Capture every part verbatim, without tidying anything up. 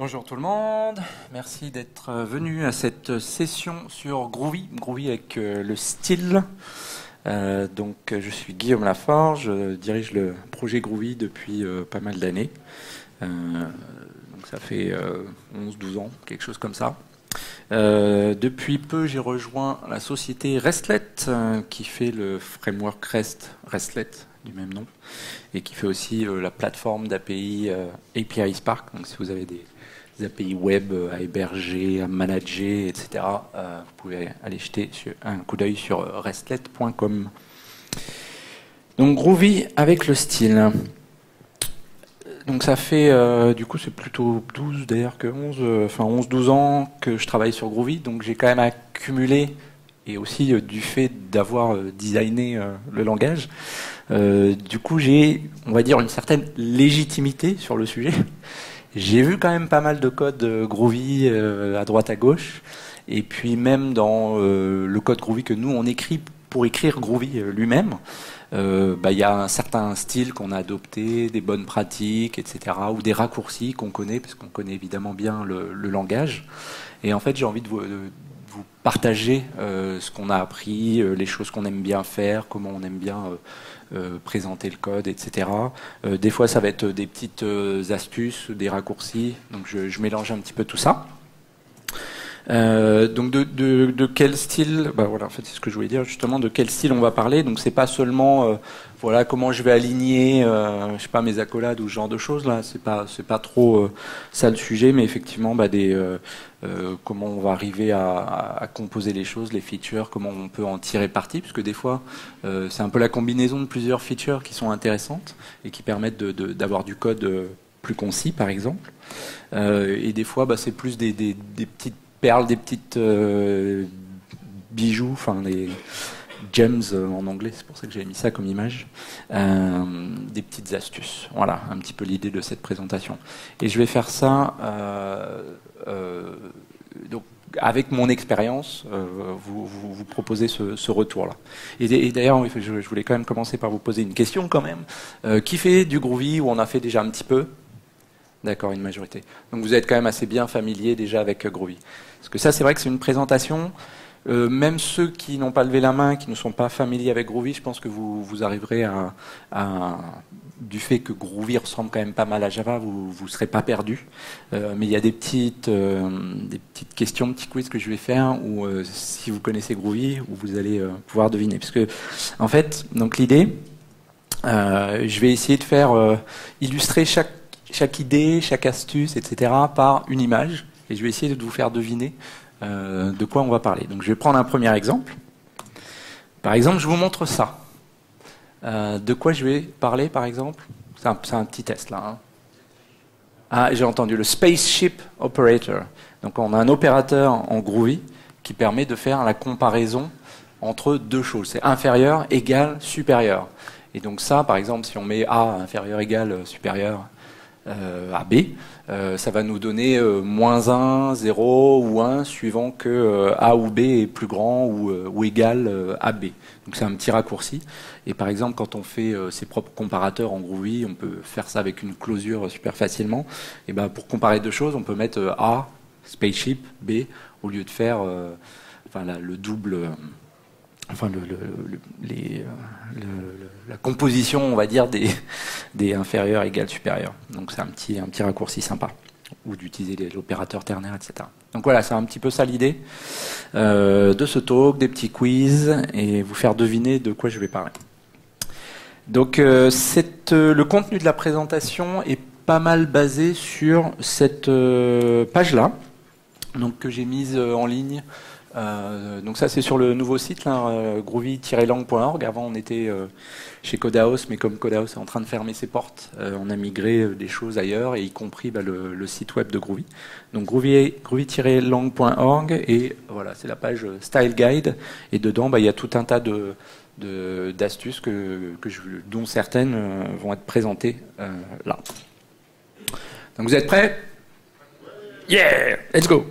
Bonjour tout le monde, merci d'être venu à cette session sur Groovy, Groovy avec euh, le style. Euh, donc je suis Guillaume Laforge, je dirige le projet Groovy depuis euh, pas mal d'années. Euh, donc ça fait euh, onze douze ans, quelque chose comme ça. Euh, depuis peu j'ai rejoint la société Restlet euh, qui fait le framework Rest, Restlet du même nom et qui fait aussi euh, la plateforme d'A P I euh, A P I Spark. Donc si vous avez des A P I web à héberger, à manager, et cetera. Euh, vous pouvez aller jeter un coup d'œil sur restlet point com. Donc Groovy avec le style. Donc ça fait, euh, du coup c'est plutôt douze d'ailleurs que onze, euh, enfin onze douze ans que je travaille sur Groovy, donc j'ai quand même accumulé, et aussi euh, du fait d'avoir euh, designé euh, le langage, euh, du coup j'ai, on va dire, une certaine légitimité sur le sujet. J'ai vu quand même pas mal de code Groovy euh, à droite à gauche, et puis même dans euh, le code Groovy que nous on écrit pour écrire Groovy lui-même, euh, bah, y a un certain style qu'on a adopté, des bonnes pratiques, et cetera, ou des raccourcis qu'on connaît, parce qu'on connaît évidemment bien le, le langage. Et en fait j'ai envie de vous, de vous partager euh, ce qu'on a appris, euh, les choses qu'on aime bien faire, comment on aime bien... Euh, Euh, présenter le code, et cetera. Euh, des fois, ça va être des petites euh, astuces, des raccourcis. Donc, je, je mélange un petit peu tout ça. Euh, donc, de, de, de quel style, bah, voilà, en fait, c'est ce que je voulais dire justement. De quel style on va parler? Donc, c'est pas seulement, euh, voilà, comment je vais aligner, euh, je sais pas, mes accolades ou ce genre de choses là. C'est pas, c'est pas trop euh, ça le sujet, mais effectivement, bah, des euh, Euh, comment on va arriver à, à, à composer les choses, les features, comment on peut en tirer parti, puisque des fois euh, c'est un peu la combinaison de plusieurs features qui sont intéressantes et qui permettent d'avoir du code plus concis par exemple, euh, et des fois bah, c'est plus des, des, des petites perles, des petites euh, bijoux, enfin des gems en anglais, c'est pour ça que j'ai mis ça comme image, euh, des petites astuces, voilà un petit peu l'idée de cette présentation. Et je vais faire ça euh, Euh, donc, avec mon expérience, euh, vous, vous, vous proposez ce, ce retour-là. Et, et d'ailleurs, je, je voulais quand même commencer par vous poser une question quand même. Euh, qui fait du Groovy ou on a fait déjà un petit peu? D'accord, une majorité. Donc vous êtes quand même assez bien familier déjà avec Groovy. Parce que ça, c'est vrai que c'est une présentation. Euh, même ceux qui n'ont pas levé la main, qui ne sont pas familiers avec Groovy, je pense que vous, vous arriverez à, à... Du fait que Groovy ressemble quand même pas mal à Java, vous ne serez pas perdu. Euh, mais il y a des petites, euh, des petites questions, petits quiz que je vais faire, où euh, si vous connaissez Groovy, où vous allez euh, pouvoir deviner. Parce que, en fait, donc l'idée, euh, je vais essayer de faire euh, illustrer chaque, chaque idée, chaque astuce, et cetera, par une image. Et je vais essayer de vous faire deviner Euh, de quoi on va parler. Donc je vais prendre un premier exemple. Par exemple, je vous montre ça. Euh, de quoi je vais parler, par exemple? C'est un, un petit test, là. Hein. Ah, j'ai entendu le Spaceship Operator. Donc on a un opérateur en Groovy qui permet de faire la comparaison entre deux choses. C'est inférieur, égal, supérieur. Et donc ça, par exemple, si on met A inférieur, égal, supérieur, Euh, à B, euh, ça va nous donner euh, moins un, zéro ou un suivant que euh, A ou B est plus grand ou, euh, ou égal euh, à B. Donc c'est un petit raccourci. Et par exemple, quand on fait euh, ses propres comparateurs en Groovy, on peut faire ça avec une closure super facilement. Et ben, pour comparer deux choses, on peut mettre euh, A, Spaceship, B, au lieu de faire euh, enfin, la, le double... Euh, Enfin, le, le, le, les, le, le, la composition, on va dire, des, des inférieurs égale supérieurs. Donc c'est un petit, un petit raccourci sympa, ou d'utiliser l'opérateur ternaire, et cetera. Donc voilà, c'est un petit peu ça l'idée euh, de ce talk, des petits quiz, et vous faire deviner de quoi je vais parler. Donc euh, cette, euh, le contenu de la présentation est pas mal basé sur cette euh, page-là, donc que j'ai mise euh, en ligne. Euh, donc ça c'est sur le nouveau site euh, groovy tiret lang point org. Avant on était euh, chez Codehaus, mais comme Codehaus est en train de fermer ses portes, euh, on a migré euh, des choses ailleurs, et y compris bah, le, le site web de Groovy. Donc groovy tiret lang point org, et voilà, c'est la page Style Guide, et dedans bah, y a tout un tas de d'astuces que, que je, dont certaines euh, vont être présentées euh, là. Donc vous êtes prêts? Yeah, let's go.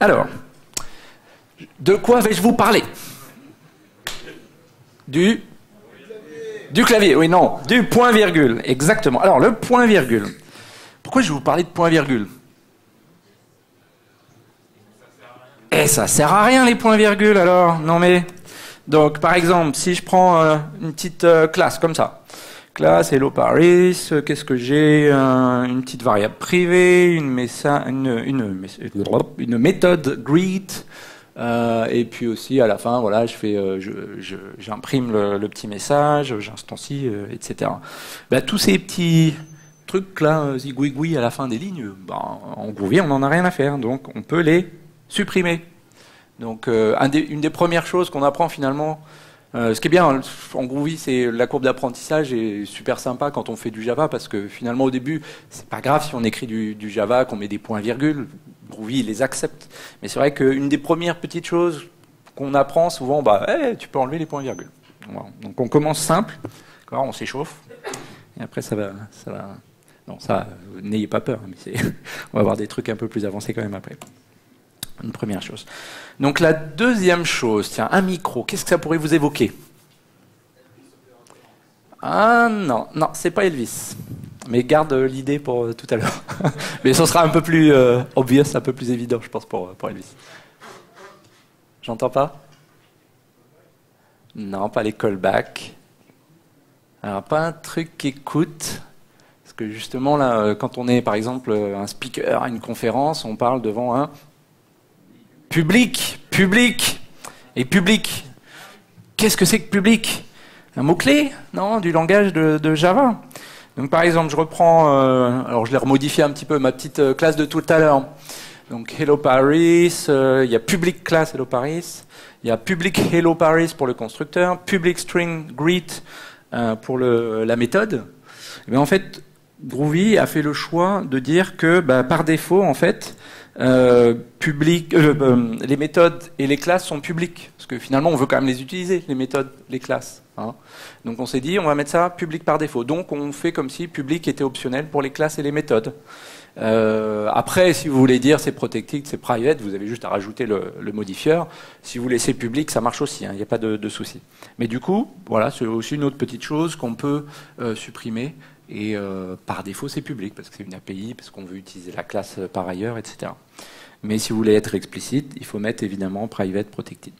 Alors, de quoi vais-je vous parler? Du Du clavier, oui, non, du point-virgule, exactement. Alors, le point-virgule. Pourquoi je vais vous parler de point-virgule? Et ça sert à rien les points-virgules alors, non mais... Donc par exemple, si je prends euh, une petite euh, classe comme ça, classe hello Paris, euh, qu'est-ce que j'ai, euh, une petite variable privée, une, une, une, une méthode greet, euh, et puis aussi à la fin, voilà, je fais, euh, je, je, j'imprime le, le petit message, j'instancie, euh, et cetera. Bah, tous ces petits trucs là, euh, zigouigoui à la fin des lignes, bah, en Groovy on n'en a rien à faire, donc on peut les supprimer. Donc, euh, un des, une des premières choses qu'on apprend finalement, euh, ce qui est bien en Groovy, c'est la courbe d'apprentissage est super sympa quand on fait du Java, parce que finalement au début, c'est pas grave si on écrit du, du Java, qu'on met des points-virgules, Groovy il les accepte. Mais c'est vrai qu'une des premières petites choses qu'on apprend souvent, bah, hey, tu peux enlever les points-virgules. Donc on commence simple, on s'échauffe, et après ça va, ça va. Non, ça, n'ayez pas peur, mais c'est... on va avoir des trucs un peu plus avancés quand même après. Une première chose. Donc la deuxième chose, tiens, un micro, qu'est-ce que ça pourrait vous évoquer? Ah non, non, c'est pas Elvis. Mais garde l'idée pour euh, tout à l'heure. Mais ce sera un peu plus euh, obvious, un peu plus évident, je pense, pour, pour Elvis. J'entends pas? Non, pas les callbacks. Alors, pas un truc qui écoute. Parce que justement, là, quand on est, par exemple, un speaker à une conférence, on parle devant un... public, public et public. Qu'est-ce que c'est que public? Un mot-clé, non, du langage de, de Java. Donc par exemple, je reprends, euh, alors je l'ai remodifié un petit peu, ma petite euh, classe de tout à l'heure. Donc Hello Paris, il euh, y a public class Hello Paris, il y a public Hello Paris pour le constructeur, public string greet euh, pour le, la méthode. Mais en fait, Groovy a fait le choix de dire que bah, par défaut, en fait, Euh, public, euh, euh, les méthodes et les classes sont publiques, parce que finalement on veut quand même les utiliser, les méthodes, les classes. Hein. Donc on s'est dit, on va mettre ça public par défaut. Donc on fait comme si public était optionnel pour les classes et les méthodes. Euh, après, si vous voulez dire c'est protected, c'est private, vous avez juste à rajouter le, le modifieur. Si vous laissez public, ça marche aussi, il hein, n'y a pas de, de souci. Mais du coup, voilà, c'est aussi une autre petite chose qu'on peut euh, supprimer. Et euh, par défaut, c'est public, parce que c'est une A P I, parce qu'on veut utiliser la classe par ailleurs, et cetera. Mais si vous voulez être explicite, il faut mettre évidemment private protected.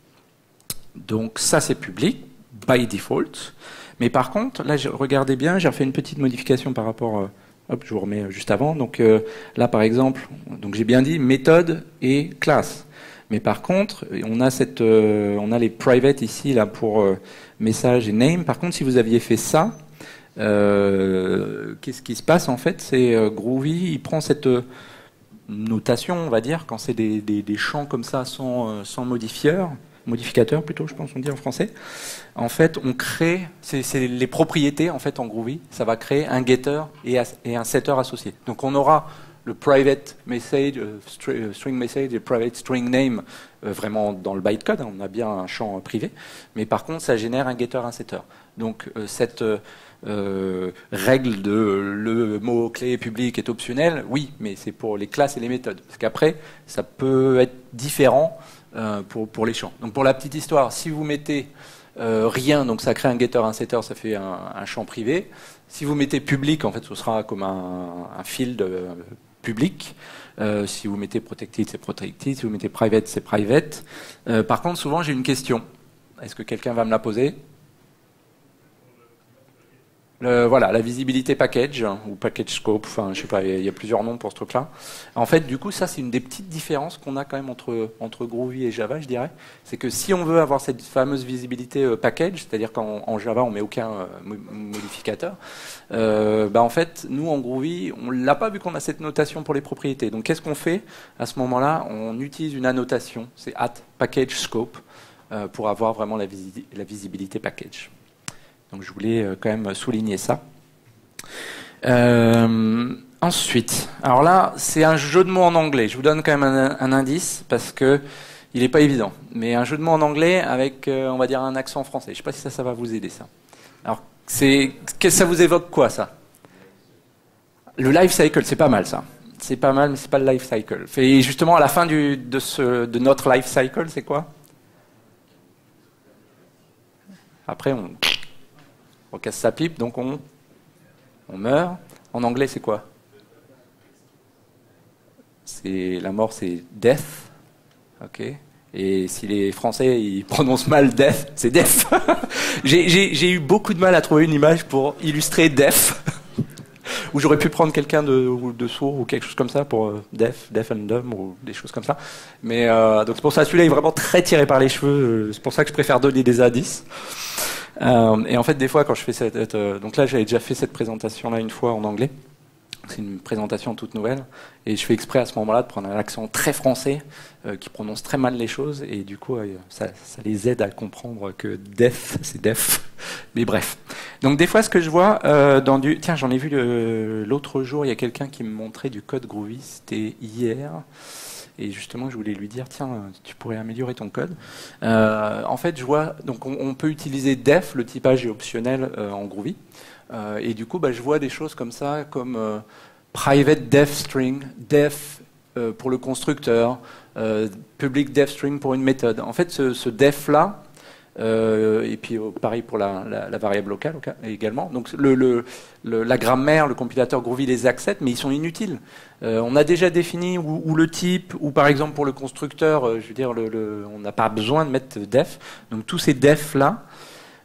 Donc ça, c'est public, by default. Mais par contre, là, regardez bien, j'ai refait une petite modification par rapport... Euh, hop, je vous remets juste avant. Donc euh, là, par exemple, donc j'ai bien dit méthode et classe. Mais par contre, on a, cette, euh, on a les private ici, là, pour euh, message et name. Par contre, si vous aviez fait ça... Euh, qu'est-ce qui se passe en fait? C'est euh, Groovy, il prend cette euh, notation, on va dire, quand c'est des, des, des champs comme ça sans, euh, sans modifieur, modificateur plutôt, je pense on dit en français. En fait, on crée, c'est les propriétés en fait en Groovy, ça va créer un getter et, et un setter associé. Donc on aura le private message, euh, string, euh, string message et private string name euh, vraiment dans le bytecode, hein, on a bien un champ euh, privé, mais par contre ça génère un getter, un setter. Donc euh, cette euh, Euh, règle de euh, le mot-clé public est optionnel, oui, mais c'est pour les classes et les méthodes, parce qu'après, ça peut être différent euh, pour, pour les champs. Donc pour la petite histoire, si vous mettez euh, rien, donc ça crée un getter, un setter, ça fait un, un champ privé. Si vous mettez public, en fait, ce sera comme un, un field euh, public. Euh, si vous mettez protected, c'est protected. Si vous mettez private, c'est private. Euh, par contre, souvent, j'ai une question. Est-ce que quelqu'un va me la poser ? Le, voilà, la visibilité package, hein, ou package scope, enfin je sais pas, il y, y a plusieurs noms pour ce truc-là. En fait, du coup, ça c'est une des petites différences qu'on a quand même entre, entre Groovy et Java, je dirais. C'est que si on veut avoir cette fameuse visibilité euh, package, c'est-à-dire qu'en Java on met aucun euh, modificateur, euh, bah en fait, nous en Groovy, on l'a pas vu qu'on a cette notation pour les propriétés. Donc qu'est-ce qu'on fait à ce moment-là? On utilise une annotation, c'est at package scope, euh, pour avoir vraiment la, visi la visibilité package. Donc je voulais quand même souligner ça. Euh, ensuite, alors là, c'est un jeu de mots en anglais. Je vous donne quand même un, un indice parce que il n'est pas évident. Mais un jeu de mots en anglais avec, euh, on va dire, un accent français. Je ne sais pas si ça, ça va vous aider, ça. Alors, c'est, qu'est-ce que ça vous évoque, quoi, ça? Le life cycle, c'est pas mal, ça. C'est pas mal, mais c'est pas le life cycle. Et justement, à la fin du, de, ce, de notre life cycle, c'est quoi? Après, on... on casse sa pipe, donc on, on meurt. En anglais, c'est quoi? C'est la mort, c'est death. Ok. Et si les Français ils prononcent mal def, c'est def. J'ai eu beaucoup de mal à trouver une image pour illustrer def. Ou j'aurais pu prendre quelqu'un de, de sourd ou quelque chose comme ça pour euh, deaf, deaf and dumb ou des choses comme ça. Mais euh, donc c'est pour ça, celui-là est vraiment très tiré par les cheveux. C'est pour ça que je préfère donner des indices. Euh, et en fait, des fois, quand je fais cette, euh, donc là, j'avais déjà fait cette présentation-là une fois en anglais. C'est une présentation toute nouvelle. Et je fais exprès à ce moment-là de prendre un accent très français euh, qui prononce très mal les choses. Et du coup, euh, ça, ça les aide à comprendre que def, c'est def. Mais bref. Donc des fois, ce que je vois euh, dans du... Tiens, j'en ai vu l'autre jour, il y a quelqu'un qui me montrait du code Groovy. C'était hier. Et justement, je voulais lui dire, tiens, tu pourrais améliorer ton code. Euh, en fait, je vois... Donc on, on peut utiliser def, le typage est optionnel euh, en Groovy. Euh, et du coup, bah, je vois des choses comme ça, comme euh, private def string, def euh, pour le constructeur, euh, public def string pour une méthode. En fait, ce, ce def là, euh, et puis euh, pareil pour la, la, la variable locale également. Donc le, le, le, la grammaire, le compilateur Groovy les accepte, mais ils sont inutiles. Euh, on a déjà défini où, où le type, ou par exemple pour le constructeur, euh, je veux dire, le, le, on n'a pas besoin de mettre def. Donc tous ces def là,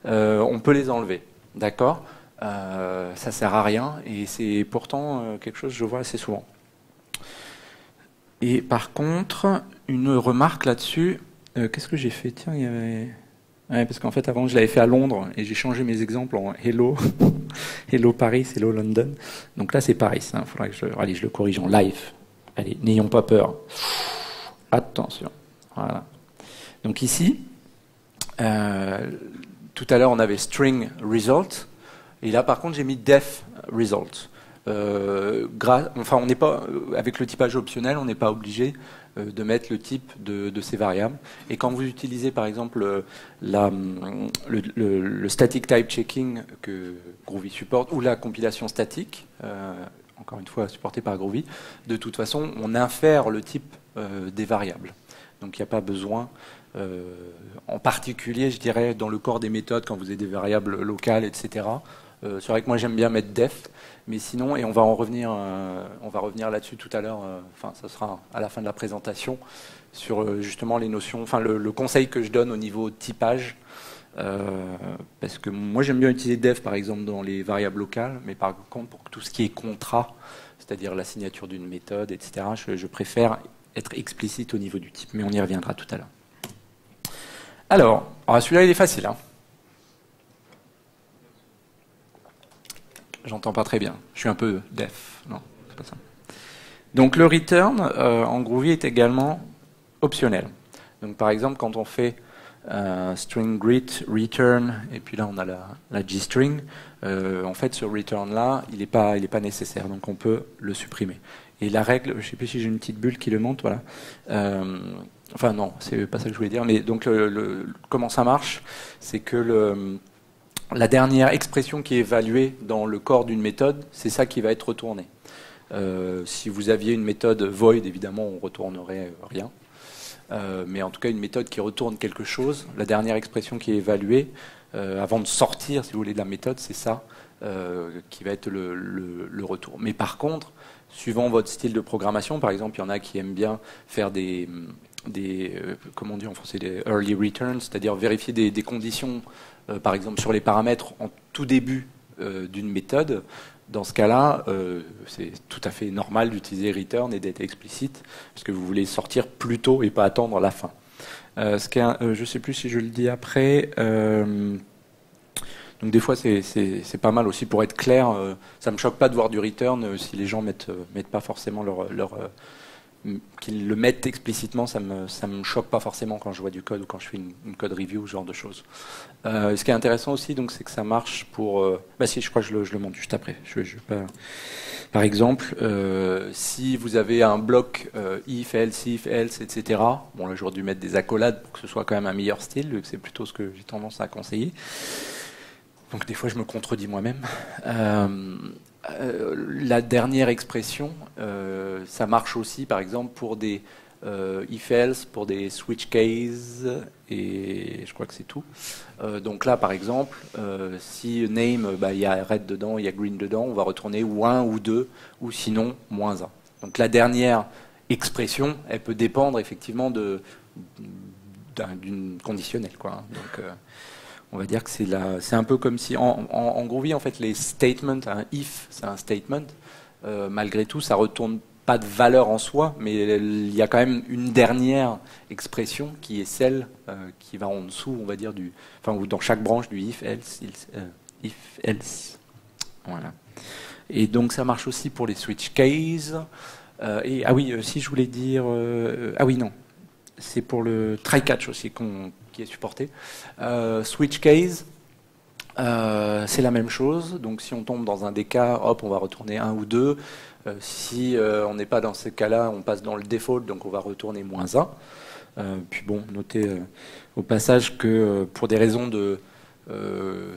euh, on peut les enlever, d'accord ? Euh, ça sert à rien et c'est pourtant euh, quelque chose que je vois assez souvent. Et par contre, une remarque là-dessus, euh, qu'est-ce que j'ai fait? Tiens, il y avait... Ouais, parce qu'en fait, avant, je l'avais fait à Londres et j'ai changé mes exemples en Hello, Hello Paris, Hello London. Donc là, c'est Paris. Hein. Faudra que je... Allez, je le corrige en live. Allez, n'ayons pas peur. Attention. Voilà. Donc ici, euh, tout à l'heure, on avait string result. Et là, par contre, j'ai mis def result. Euh, enfin, on n'est pas avec le typage optionnel, on n'est pas obligé euh, de mettre le type de, de ces variables. Et quand vous utilisez, par exemple, la, le, le, le static type checking que Groovy supporte ou la compilation statique, euh, encore une fois supportée par Groovy, de toute façon, on infère le type euh, des variables. Donc, il n'y a pas besoin. Euh, en particulier, je dirais, dans le corps des méthodes, quand vous avez des variables locales, et cetera. Euh, c'est vrai que moi j'aime bien mettre def, mais sinon, et on va en revenir, euh, on va revenir là-dessus tout à l'heure, enfin, euh, ça sera à la fin de la présentation, sur euh, justement les notions, enfin, le, le conseil que je donne au niveau typage, euh, parce que moi j'aime bien utiliser def par exemple dans les variables locales, mais par contre, pour tout ce qui est contrat, c'est-à-dire la signature d'une méthode, et cetera, je, je préfère être explicite au niveau du type, mais on y reviendra tout à l'heure. Alors, alors celui-là, il est facile. Hein. J'entends pas très bien. Je suis un peu def. Non, c'est pas ça. Donc le return euh, en Groovy est également optionnel. Donc par exemple, quand on fait euh, string grit return, et puis là on a la, la g-string, euh, en fait ce return là, il n'est pas, il est pas nécessaire. Donc on peut le supprimer. Et la règle, je ne sais plus si j'ai une petite bulle qui le monte, voilà. Euh, Enfin non, c'est pas ça que je voulais dire, mais donc le, le, comment ça marche, c'est que le, la dernière expression qui est évaluée dans le corps d'une méthode, c'est ça qui va être retourné. Euh, si vous aviez une méthode void, évidemment, on ne retournerait rien. Euh, mais en tout cas, une méthode qui retourne quelque chose, la dernière expression qui est évaluée, euh, avant de sortir, si vous voulez, de la méthode, c'est ça euh, qui va être le, le, le retour. Mais par contre, suivant votre style de programmation, par exemple, il y en a qui aiment bien faire des... des euh, comment on dit en français, des early returns, c'est-à-dire vérifier des, des conditions, euh, par exemple sur les paramètres en tout début euh, d'une méthode. Dans ce cas-là, euh, c'est tout à fait normal d'utiliser return et d'être explicite, parce que vous voulez sortir plus tôt et pas attendre la fin. Euh, ce qui est un, euh, je ne sais plus si je le dis après. Euh, donc des fois, c'est pas mal aussi pour être clair. Euh, ça me choque pas de voir du return euh, si les gens mettent euh, mettent pas forcément leur leur euh, qu'ils le mettent explicitement, ça me, ça me choque pas forcément quand je vois du code ou quand je fais une, une code review, ce genre de choses. Euh, ce qui est intéressant aussi, donc, c'est que ça marche pour... Euh, bah si, je crois que je le, je le montre juste après. Je, je, par, par exemple, euh, si vous avez un bloc euh, if, else, if, else, et cetera. Bon, là, j'aurais dû mettre des accolades pour que ce soit quand même un meilleur style, vu que c'est plutôt ce que j'ai tendance à conseiller. Donc, des fois, je me contredis moi-même. Euh, Euh, la dernière expression, euh, ça marche aussi par exemple pour des euh, if-else, pour des switch cases, et je crois que c'est tout. Euh, donc là par exemple, euh, si name, bah, y a red dedans, il y a green dedans, on va retourner ou un ou deux, ou sinon moins un. Donc la dernière expression, elle peut dépendre effectivement de d'une conditionnelle, quoi. Donc, euh, on va dire que c'est c'est un peu comme si, en, en, en Groovy, en fait, les statements, un if, c'est un statement. Euh, malgré tout, ça retourne pas de valeur en soi, mais il y a quand même une dernière expression qui est celle euh, qui va en dessous, on va dire, du, enfin, ou dans chaque branche du if, else, else euh, if, else. Voilà. Et donc ça marche aussi pour les switch cases. Euh, et, ah oui, euh, si je voulais dire... Euh, ah oui, non. C'est pour le try-catch aussi qu'on, qui est supporté. Euh, switch case, euh, c'est la même chose. Donc si on tombe dans un des cas, hop, on va retourner un ou deux. Euh, si euh, on n'est pas dans ce cas-là, on passe dans le default, donc on va retourner moins un. Euh, puis bon, notez euh, au passage que euh, pour des raisons de... Euh,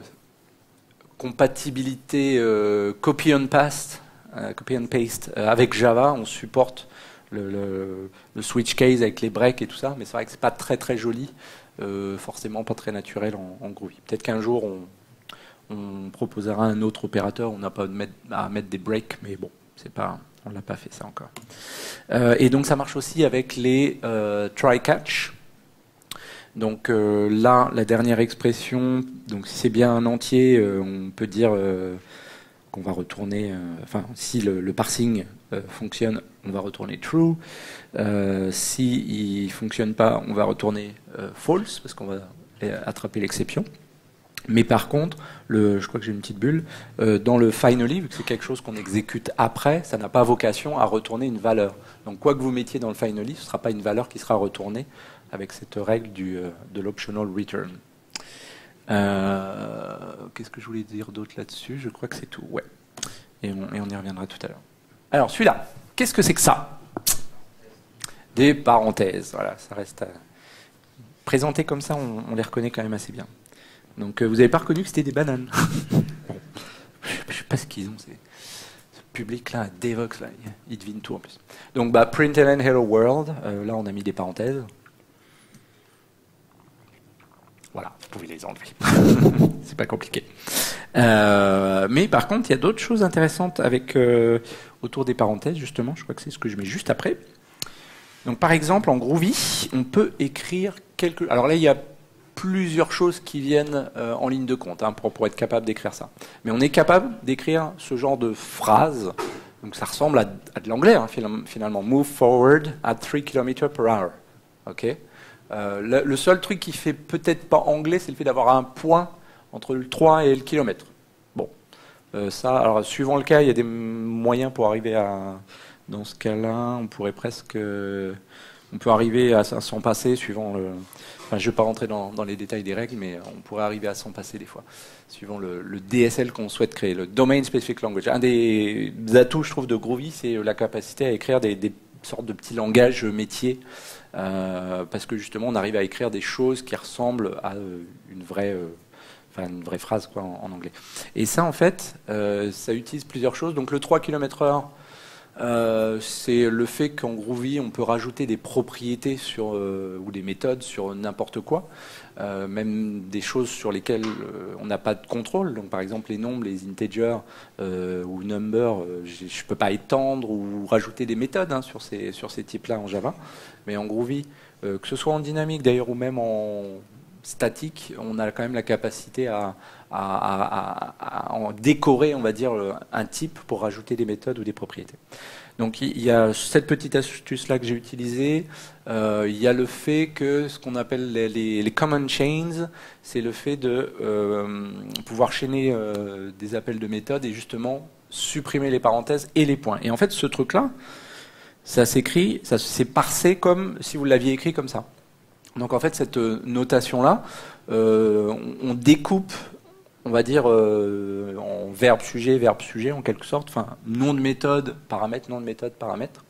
compatibilité euh, copy and paste, euh, copy and paste euh, avec Java, on supporte le, le, le switch case avec les breaks et tout ça, mais c'est vrai que c'est pas très très joli, euh, forcément pas très naturel en, en Groovy. Peut-être qu'un jour on, on proposera un autre opérateur, on n'a pas à mettre, à mettre des breaks, mais bon, c'est pas, on l'a pas fait ça encore. Euh, et donc ça marche aussi avec les euh, try-catch. Donc euh, là, la dernière expression, donc si c'est bien un entier, euh, on peut dire euh, qu'on va retourner, euh, enfin si le, le parsing euh, fonctionne, on va retourner true, euh, si il fonctionne pas, on va retourner euh, false, parce qu'on va attraper l'exception. Mais par contre, le, je crois que j'ai une petite bulle, euh, dans le finally, vu que c'est quelque chose qu'on exécute après, ça n'a pas vocation à retourner une valeur. Donc quoi que vous mettiez dans le finally, ce ne sera pas une valeur qui sera retournée avec cette règle du, euh, de l'optional return. Euh, Qu'est-ce que je voulais dire d'autre là-dessus? Je crois que c'est tout, ouais. Et on, et on y reviendra tout à l'heure. Alors celui-là, qu'est-ce que c'est que ça? Des parenthèses, voilà, ça reste à... présenté comme ça, on, on les reconnaît quand même assez bien. Donc euh, vous n'avez pas reconnu que c'était des bananes. Bon. Je ne sais pas ce qu'ils ont, ces... ce public-là, Devox, là, ils devinent tout en plus. Donc bah, println hello world, euh, là on a mis des parenthèses. Voilà, vous pouvez les enlever. C'est pas compliqué. Euh, mais par contre, il y a d'autres choses intéressantes avec, euh, autour des parenthèses, justement. Je crois que c'est ce que je mets juste après. Donc par exemple, en Groovy, on peut écrire quelques... Alors là, il y a plusieurs choses qui viennent euh, en ligne de compte hein, pour, pour être capable d'écrire ça. Mais on est capable d'écrire ce genre de phrase. Donc ça ressemble à, à de l'anglais, hein, finalement. « Move forward at three kilometers per hour ». OK. Euh, le, le seul truc qui fait peut-être pas anglais, c'est le fait d'avoir un point entre le trois et le kilomètre. Bon, euh, ça, alors suivant le cas, il y a des moyens pour arriver à... Dans ce cas-là, on pourrait presque... Euh, on peut arriver à s'en passer, suivant le... Enfin, je ne vais pas rentrer dans, dans les détails des règles, mais on pourrait arriver à s'en passer des fois, suivant le, le D S L qu'on souhaite créer, le Domain Specific Language. Un des atouts, je trouve, de Groovy, c'est la capacité à écrire des, des sortes de petits langages métiers. Euh, parce que justement on arrive à écrire des choses qui ressemblent à euh, une, vraie, euh, une vraie phrase quoi, en, en anglais. Et ça en fait, euh, ça utilise plusieurs choses. Donc le trois kilomètres heure, euh, c'est le fait qu'en Groovy on peut rajouter des propriétés sur, euh, ou des méthodes sur n'importe quoi, euh, même des choses sur lesquelles euh, on n'a pas de contrôle. Donc par exemple les nombres, les integers euh, ou number, euh, je ne peux pas étendre ou rajouter des méthodes hein, sur ces, sur ces types-là en Java. Mais en Groovy, euh, que ce soit en dynamique d'ailleurs ou même en statique, on a quand même la capacité à, à, à, à, à en décorer, on va dire, un type pour rajouter des méthodes ou des propriétés. Donc il y, y a cette petite astuce-là que j'ai utilisée. Il euh, y a le fait que ce qu'on appelle les, les, les common chains, c'est le fait de euh, pouvoir chaîner euh, des appels de méthodes et justement supprimer les parenthèses et les points. Et en fait, ce truc-là, ça s'écrit, ça s'est parsé comme si vous l'aviez écrit comme ça. Donc en fait, cette notation-là, euh, on découpe, on va dire, euh, en verbe-sujet, verbe-sujet, en quelque sorte, enfin, nom de méthode, paramètre, nom de méthode, paramètre.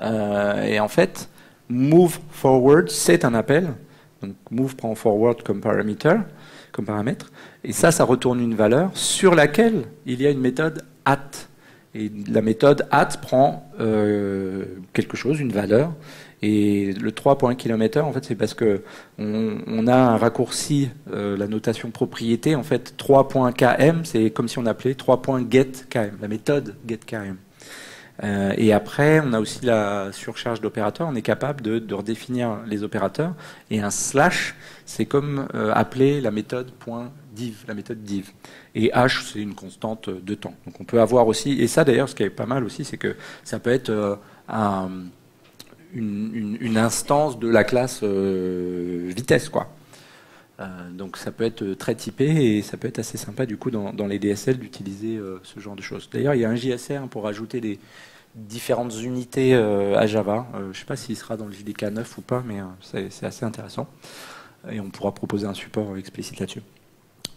Euh, et en fait, move forward, c'est un appel. Donc move prend forward comme parameter, comme paramètre. Et ça, ça retourne une valeur sur laquelle il y a une méthode at. Et la méthode at prend euh, quelque chose, une valeur. Et le trois kilomètres heure, en fait, c'est parce que on, on a un raccourci, euh, la notation propriété. En fait, trois point K M, c'est comme si on appelait trois point get K M, la méthode get K M. Euh, et après, on a aussi la surcharge d'opérateurs. On est capable de, de redéfinir les opérateurs. Et un slash, c'est comme euh, appeler la méthode .div, la méthode div. Et h, c'est une constante de temps. Donc on peut avoir aussi, et ça d'ailleurs, ce qui est pas mal aussi, c'est que ça peut être euh, un, une, une instance de la classe euh, vitesse, quoi. Euh, donc ça peut être très typé et ça peut être assez sympa du coup dans, dans les D S L d'utiliser euh, ce genre de choses. D'ailleurs il y a un J S R hein, pour ajouter des différentes unités euh, à Java. Euh, je ne sais pas s'il sera dans le J D K neuf ou pas, mais euh, c'est assez intéressant. Et on pourra proposer un support explicite là-dessus.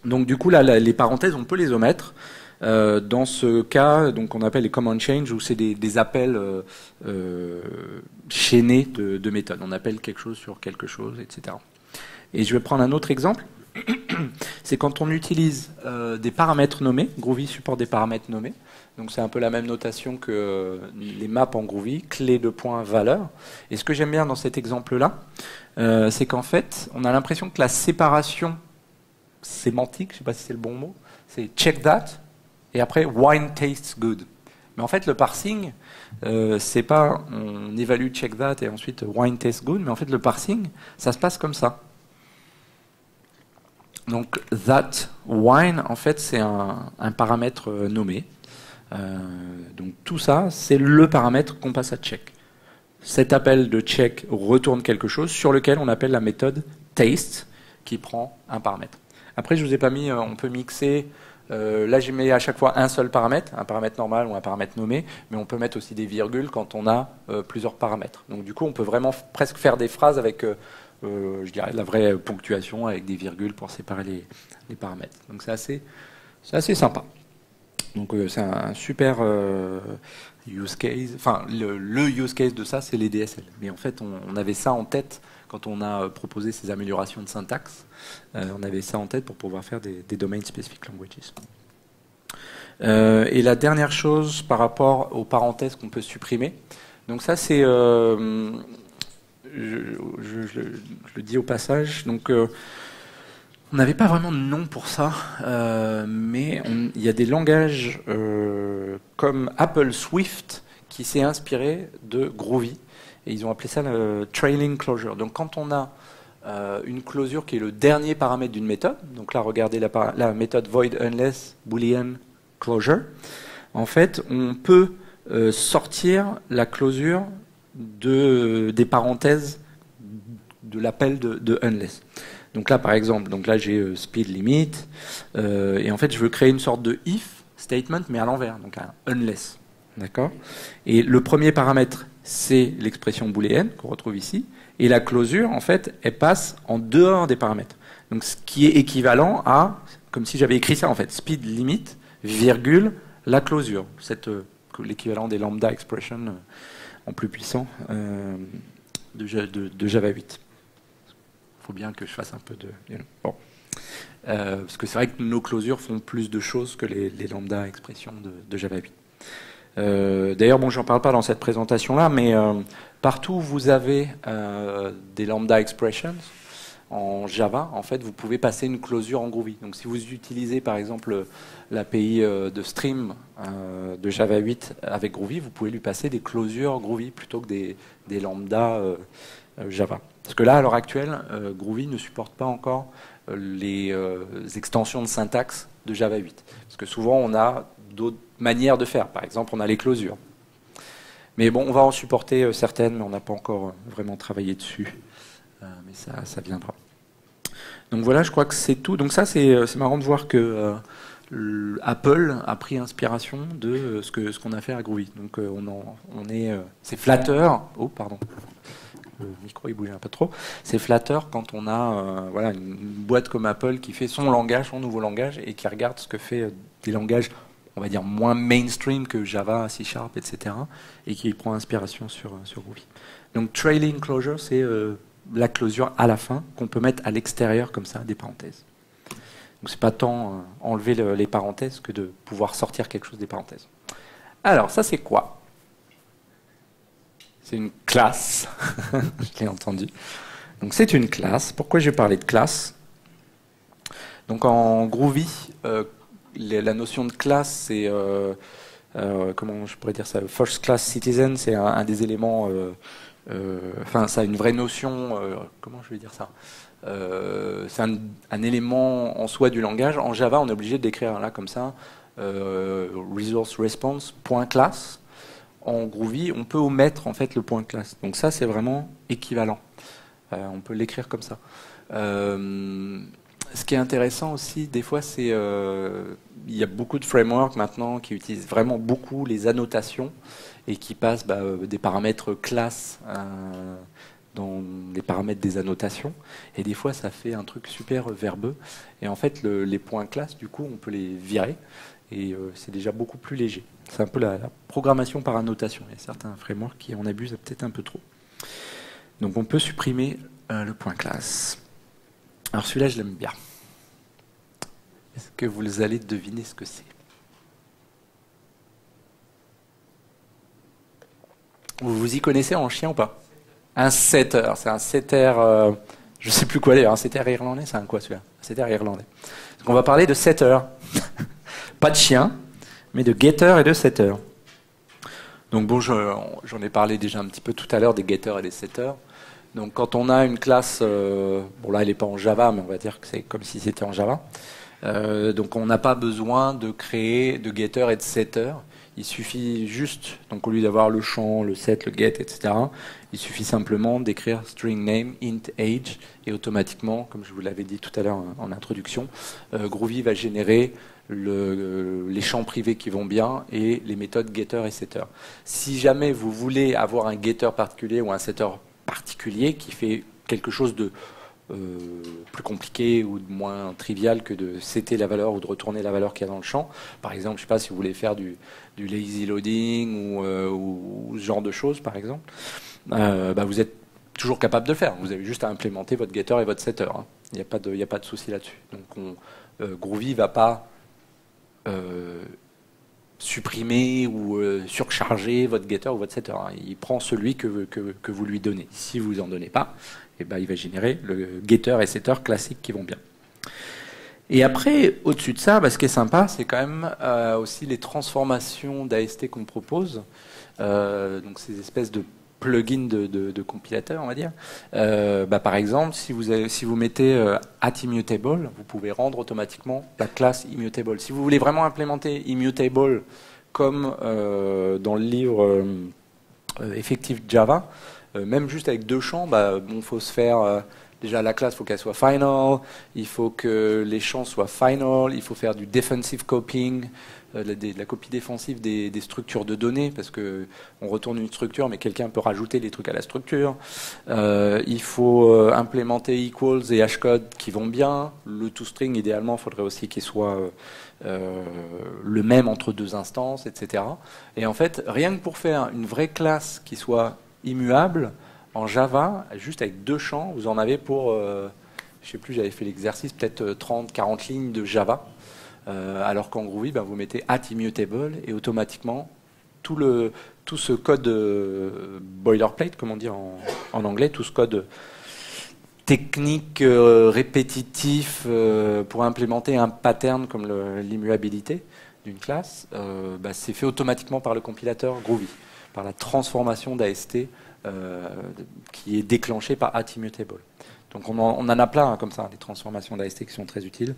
Donc du coup là, là, les parenthèses on peut les omettre. Euh, dans ce cas, donc on appelle les command change, où c'est des, des appels euh, euh, chaînés de, de méthodes. On appelle quelque chose sur quelque chose, et cetera. Et je vais prendre un autre exemple, c'est quand on utilise euh, des paramètres nommés, Groovy supporte des paramètres nommés, donc c'est un peu la même notation que euh, les maps en Groovy, clé de point, valeur. Et ce que j'aime bien dans cet exemple-là, euh, c'est qu'en fait, on a l'impression que la séparation sémantique, je ne sais pas si c'est le bon mot, c'est check that, et après wine tastes good. Mais en fait, le parsing, euh, c'est pas on évalue check that et ensuite wine tastes good, mais en fait, le parsing, ça se passe comme ça. Donc that wine, en fait, c'est un, un paramètre euh, nommé. Euh, donc tout ça, c'est le paramètre qu'on passe à check. Cet appel de check retourne quelque chose sur lequel on appelle la méthode taste, qui prend un paramètre. Après, je vous ai pas mis, euh, on peut mixer. Euh, là, j'ai mis à chaque fois un seul paramètre, un paramètre normal ou un paramètre nommé, mais on peut mettre aussi des virgules quand on a euh, plusieurs paramètres. Donc du coup, on peut vraiment presque faire des phrases avec euh, Euh, je dirais de la vraie ponctuation avec des virgules pour séparer les, les paramètres. Donc c'est assez, c'est assez sympa. Donc euh, c'est un super euh, use case. Enfin, le, le use case de ça, c'est les D S L. Mais en fait, on, on avait ça en tête quand on a proposé ces améliorations de syntaxe. Euh, on avait ça en tête pour pouvoir faire des, des domain specific languages. Euh, et la dernière chose par rapport aux parenthèses qu'on peut supprimer. Donc ça, c'est euh, Je, je, je, je le dis au passage, donc euh, on n'avait pas vraiment de nom pour ça, euh, mais il y a des langages euh, comme Apple Swift qui s'est inspiré de Groovy, et ils ont appelé ça le trailing closure. Donc quand on a euh, une closure qui est le dernier paramètre d'une méthode, donc là regardez la, la méthode void unless boolean closure, en fait on peut euh, sortir la closure De, des parenthèses de l'appel de, de unless. Donc là, par exemple, donc là j'ai euh, speed limit, euh, et en fait je veux créer une sorte de if statement, mais à l'envers, donc un unless. D'accord ? Et le premier paramètre, c'est l'expression booléenne qu'on retrouve ici, et la closure, en fait, elle passe en dehors des paramètres. Donc ce qui est équivalent à, comme si j'avais écrit ça en fait, speed limit, virgule, la closure, euh, l'équivalent des lambda expression. Euh, en plus puissant euh, de, de, de Java huit. Il faut bien que je fasse un peu de... Bon. Euh, parce que c'est vrai que nos closures font plus de choses que les, les lambda expressions de, de Java huit. Euh, D'ailleurs, bon, j'en parle pas dans cette présentation-là, mais euh, partout où vous avez euh, des lambda expressions, en Java, en fait, vous pouvez passer une closure en Groovy. Donc si vous utilisez par exemple l'A P I de Stream euh, de Java huit avec Groovy, vous pouvez lui passer des closures Groovy plutôt que des, des lambda euh, Java. Parce que là, à l'heure actuelle, euh, Groovy ne supporte pas encore les euh, extensions de syntaxe de Java huit. Parce que souvent, on a d'autres manières de faire. Par exemple, on a les closures. Mais bon, on va en supporter certaines, mais on n'a pas encore vraiment travaillé dessus. Euh, mais ça, ça viendra. Donc voilà, je crois que c'est tout. Donc ça, c'est marrant de voir que euh, Apple a pris inspiration de euh, ce que ce qu'on a fait à Groovy. Donc euh, on, en, on est, euh, c'est flatteur. Oh, pardon. Le micro il bougeait un peu trop. C'est flatteur quand on a euh, voilà une boîte comme Apple qui fait son langage, son nouveau langage, et qui regarde ce que fait euh, des langages, on va dire moins mainstream que Java, C Sharp, et cetera, et qui prend inspiration sur sur Groovy. Donc trailing closure, c'est euh, la closure à la fin, qu'on peut mettre à l'extérieur comme ça, des parenthèses. Donc c'est pas tant euh, enlever le, les parenthèses que de pouvoir sortir quelque chose des parenthèses. Alors ça c'est quoi? C'est une classe, je l'ai entendu. Donc c'est une classe. Pourquoi j'ai parlé de classe? Donc en Groovy, euh, les, la notion de classe c'est... Euh, euh, comment je pourrais dire ça, first class citizen, c'est un, un des éléments, euh, euh, enfin ça a une vraie notion, euh, comment je vais dire ça, euh, c'est un, un élément en soi du langage. En Java on est obligé de d'écrire là comme ça, euh, resource response point class. En Groovy on peut omettre en fait le point class, donc ça c'est vraiment équivalent, euh, on peut l'écrire comme ça. Euh, ce qui est intéressant aussi des fois, c'est euh, il y a beaucoup de frameworks maintenant qui utilisent vraiment beaucoup les annotations et qui passent bah, des paramètres classe euh, dans les paramètres des annotations, et des fois ça fait un truc super verbeux, et en fait le, les points classe du coup on peut les virer et euh, c'est déjà beaucoup plus léger. C'est un peu la, la programmation par annotation, il y a certains frameworks qui en abusent peut-être un peu trop, donc on peut supprimer euh, le point classe. Alors celui-là, je l'aime bien. Est-ce que vous allez deviner ce que c'est? Vous vous y connaissez en chien ou pas? Un setter, c'est un setter, euh, je ne sais plus quoi d'ailleurs, un setter irlandais, c'est un quoi celui-là? Un setter irlandais. Donc on va parler de setter, pas de chien, mais de getter et de setter. Donc bon, j'en je, ai parlé déjà un petit peu tout à l'heure des getters et des setters. Donc quand on a une classe, euh, bon là elle n'est pas en Java, mais on va dire que c'est comme si c'était en Java, euh, donc on n'a pas besoin de créer de getter et de setter, il suffit juste, donc au lieu d'avoir le champ, le set, le get, et cetera, il suffit simplement d'écrire string name, int age, et automatiquement, comme je vous l'avais dit tout à l'heure en introduction, euh, Groovy va générer le, les champs privés qui vont bien et les méthodes getter et setter. Si jamais vous voulez avoir un getter particulier ou un setter particulier qui fait quelque chose de euh, plus compliqué ou de moins trivial que de setter la valeur ou de retourner la valeur qu'il y a dans le champ. Par exemple, je ne sais pas si vous voulez faire du, du lazy loading ou, euh, ou, ou ce genre de choses, par exemple, euh, bah vous êtes toujours capable de le faire. Vous avez juste à implémenter votre getter et votre setter. Il n'y a pas de, il n'y a pas de souci là-dessus. Donc on, euh, Groovy ne va pas euh, supprimer ou euh, surcharger votre getter ou votre setter. Hein. Il prend celui que, que, que vous lui donnez. Si vous n'en donnez pas, eh ben, il va générer le getter et setter classique qui vont bien. Et après, au-dessus de ça, bah, ce qui est sympa, c'est quand même euh, aussi les transformations d'A S T qu'on propose, euh, donc ces espèces de plugins de, de, de compilateur, on va dire. Euh, bah, par exemple, si vous, avez, si vous mettez euh, at immutable, vous pouvez rendre automatiquement la classe immutable. Si vous voulez vraiment implémenter immutable comme euh, dans le livre euh, Effective Java, euh, même juste avec deux champs, bah, bon, faut se faire euh, déjà la classe, il faut qu'elle soit final, il faut que les champs soient final, il faut faire du defensive copying, de la, de la copie défensive des, des structures de données, parce que on retourne une structure, mais quelqu'un peut rajouter des trucs à la structure. Euh, il faut euh, implémenter equals et hashcode qui vont bien. Le toString, idéalement, il faudrait aussi qu'il soit euh, le même entre deux instances, et cetera. Et en fait, rien que pour faire une vraie classe qui soit immuable, en Java, juste avec deux champs, vous en avez pour, euh, je sais plus, j'avais fait l'exercice, peut-être trente, quarante lignes de Java. Euh, alors qu'en Groovy, ben, vous mettez at immutable et automatiquement tout, le, tout ce code euh, boilerplate, comme on dit en, en anglais, tout ce code technique euh, répétitif euh, pour implémenter un pattern comme l'immuabilité d'une classe, euh, ben, c'est fait automatiquement par le compilateur Groovy, par la transformation d'A S T euh, qui est déclenchée par at immutable. Donc on en, on en a plein hein, comme ça, des transformations d'A S T qui sont très utiles.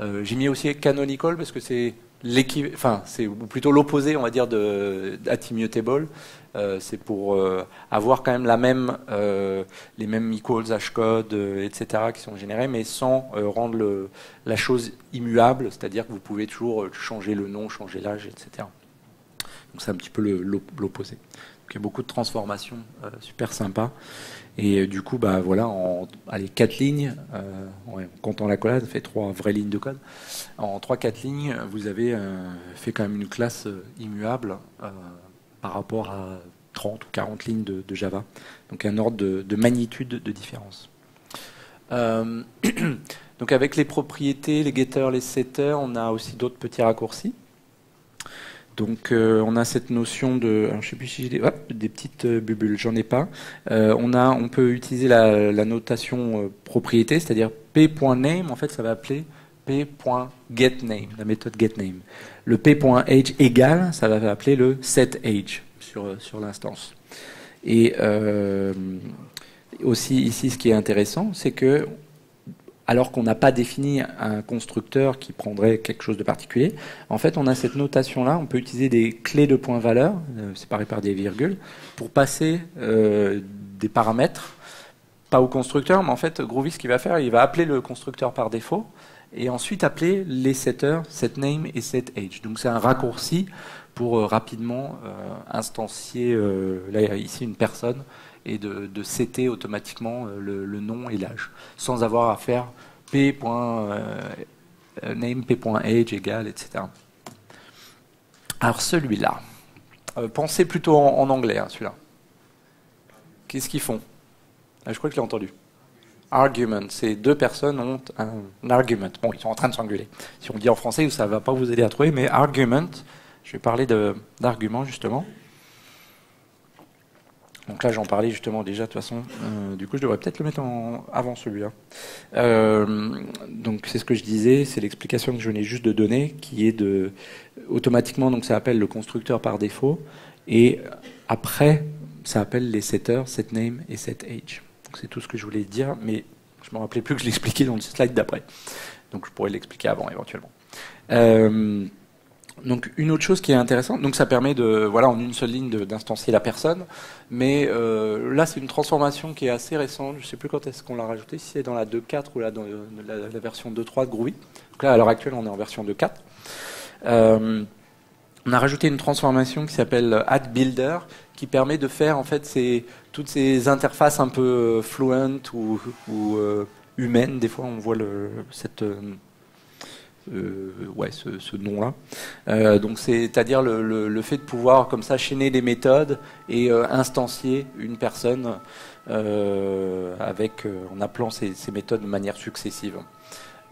Euh, j'ai mis aussi canonical parce que c'est l'équivalent, enfin c'est plutôt l'opposé, on va dire, de immutable. Euh, c'est pour euh, avoir quand même la même, euh, les mêmes equals, hashcode, euh, et cetera qui sont générés, mais sans euh, rendre le, la chose immuable, c'est-à-dire que vous pouvez toujours changer le nom, changer l'âge, et cetera. Donc c'est un petit peu l'opposé. Donc il y a beaucoup de transformations euh, super sympas. Et du coup, bah, voilà, en quatre lignes, euh, ouais, en comptant la collade, ça fait trois vraies lignes de code. En trois quatre lignes, vous avez euh, fait quand même une classe immuable euh, par rapport à trente ou quarante lignes de, de Java. Donc un ordre de, de magnitude de différence. Euh, donc avec les propriétés, les getters, les setters, on a aussi d'autres petits raccourcis. Donc euh, on a cette notion de, alors, je ne sais plus si j'ai des, oh, des petites euh, bulles, j'en ai pas. Euh, on, a, on peut utiliser la, la notation euh, propriété, c'est-à-dire p.name, en fait ça va appeler p.getName, la méthode getName. Le p.age égale, ça va appeler le setAge sur, sur l'instance. Et euh, aussi ici, ce qui est intéressant, c'est que, alors qu'on n'a pas défini un constructeur qui prendrait quelque chose de particulier, en fait, on a cette notation-là, on peut utiliser des clés de points valeur, euh, séparées par des virgules, pour passer euh, des paramètres, pas au constructeur, mais en fait, Groovy, ce qu'il va faire, il va appeler le constructeur par défaut, et ensuite appeler les setters, setName et setAge. Donc c'est un raccourci pour euh, rapidement euh, instancier, euh, là, ici, une personne, et de, de setter automatiquement le, le nom et l'âge, sans avoir à faire p.name, p.age égale, et cetera. Alors celui-là, euh, pensez plutôt en, en anglais, hein, celui-là. Qu'est-ce qu'ils font? Ah, je crois que je l'ai entendu. Argument, ces deux personnes ont un, un argument. Bon, ils sont en train de s'engueuler. Si on le dit en français, ça ne va pas vous aider à trouver, mais argument, je vais parler d'argument justement. Donc là, j'en parlais justement déjà, de toute façon. Euh, du coup, je devrais peut-être le mettre en avant celui-là. Euh, donc, c'est ce que je disais, c'est l'explication que je venais juste de donner, qui est de... Automatiquement, donc, ça appelle le constructeur par défaut, et après, ça appelle les setters, setName et setAge. C'est tout ce que je voulais dire, mais je ne me rappelais plus que je l'expliquais dans le slide d'après. Donc, je pourrais l'expliquer avant, éventuellement. Euh, Donc une autre chose qui est intéressante, donc ça permet de, voilà, en une seule ligne d'instancier la personne, mais euh, là c'est une transformation qui est assez récente, je ne sais plus quand est-ce qu'on l'a rajoutée, si c'est dans la deux point quatre ou là dans la, la, la version deux point trois de Groovy. Donc là à l'heure actuelle on est en version deux point quatre. Euh, on a rajouté une transformation qui s'appelle AddBuilder, qui permet de faire en fait ces, toutes ces interfaces un peu fluent ou, ou euh, humaines, des fois on voit le, cette... Euh, ouais, ce, ce nom-là. Euh, donc, c'est-à-dire le, le, le fait de pouvoir comme ça chaîner des méthodes et euh, instancier une personne euh, avec euh, en appelant ces, ces méthodes de manière successive.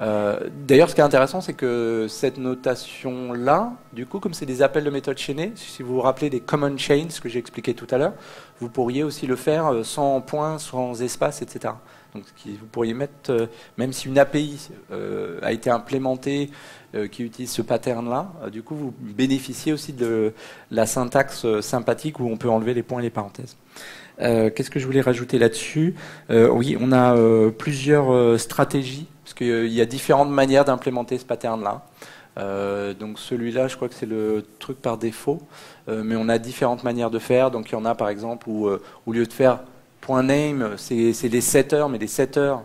Euh, D'ailleurs, ce qui est intéressant, c'est que cette notation-là, du coup, comme c'est des appels de méthodes chaînées, si vous vous rappelez des common chains que j'ai expliqué tout à l'heure, vous pourriez aussi le faire sans points, sans espace, et cetera. Donc, vous pourriez mettre, euh, même si une A P I euh, a été implémentée euh, qui utilise ce pattern-là, euh, du coup, vous bénéficiez aussi de la syntaxe euh, sympathique où on peut enlever les points et les parenthèses. Euh, Qu'est-ce que je voulais rajouter là-dessus? euh, Oui, on a euh, plusieurs euh, stratégies, parce qu'il euh, y a différentes manières d'implémenter ce pattern-là. Euh, donc celui-là, je crois que c'est le truc par défaut, euh, mais on a différentes manières de faire. Donc il y en a, par exemple, où euh, au lieu de faire .name, c'est des setters, mais des setters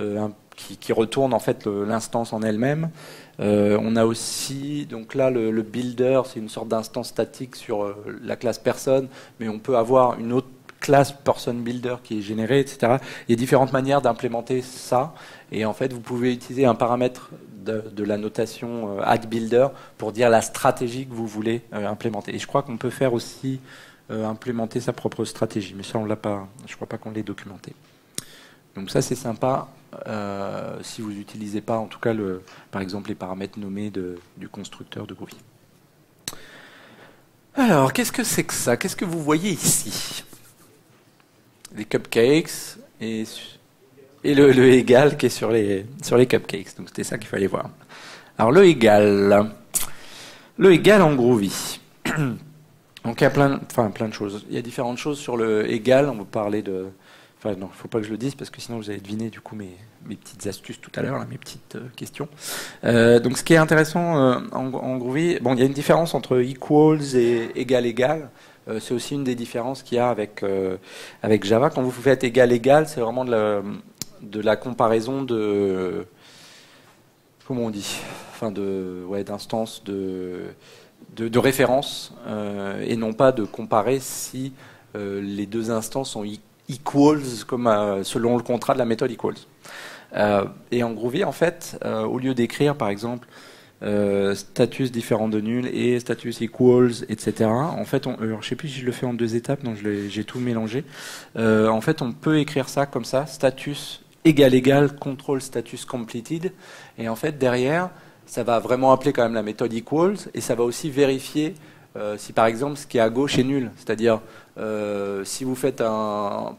euh, qui, qui retournent en fait l'instance en elle-même. Euh, on a aussi, donc là, le, le builder, c'est une sorte d'instance statique sur euh, la classe personne, mais on peut avoir une autre classe person builder qui est générée, et cetera. Il y a différentes manières d'implémenter ça, et en fait, vous pouvez utiliser un paramètre de, de la notation euh, addBuilder pour dire la stratégie que vous voulez euh, implémenter. Et je crois qu'on peut faire aussi Euh, implémenter sa propre stratégie, mais ça on l'a pas, je crois pas qu'on l'ait documenté. Donc ça c'est sympa euh, si vous n'utilisez pas en tout cas le, par exemple les paramètres nommés de, du constructeur de Groovy. Alors qu'est-ce que c'est que ça? Qu'est-ce que vous voyez ici? Des cupcakes et, et le, le égal qui est sur les, sur les cupcakes, donc c'était ça qu'il fallait voir. Alors le égal, le égal en Groovy. Donc il y a plein, enfin, plein de choses. Il y a différentes choses sur le égal. On va parler de... Enfin non, il ne faut pas que je le dise parce que sinon vous allez deviner du coup mes, mes petites astuces tout à l'heure, mes petites euh, questions. Euh, donc ce qui est intéressant euh, en, en Groovy, bon, il y a une différence entre equals et égal égal. Euh, c'est aussi une des différences qu'il y a avec, euh, avec Java. Quand vous faites égal égal, c'est vraiment de la, de la comparaison de... Comment on dit? Enfin de... Ouais, d'instance de... De, de référence euh, et non pas de comparer si euh, les deux instances sont equals comme euh, selon le contrat de la méthode equals. Euh, et en Groovy, en fait, euh, au lieu d'écrire par exemple euh, status différent de nul et status equals, etc., en fait on, alors, je sais plus si je le fais en deux étapes, donc j'ai tout mélangé. Euh, en fait on peut écrire ça comme ça, status égal égal control status completed, et en fait derrière ça va vraiment appeler quand même la méthode equals, et ça va aussi vérifier euh, si par exemple ce qui est à gauche est nul. C'est-à-dire euh, si vous faites un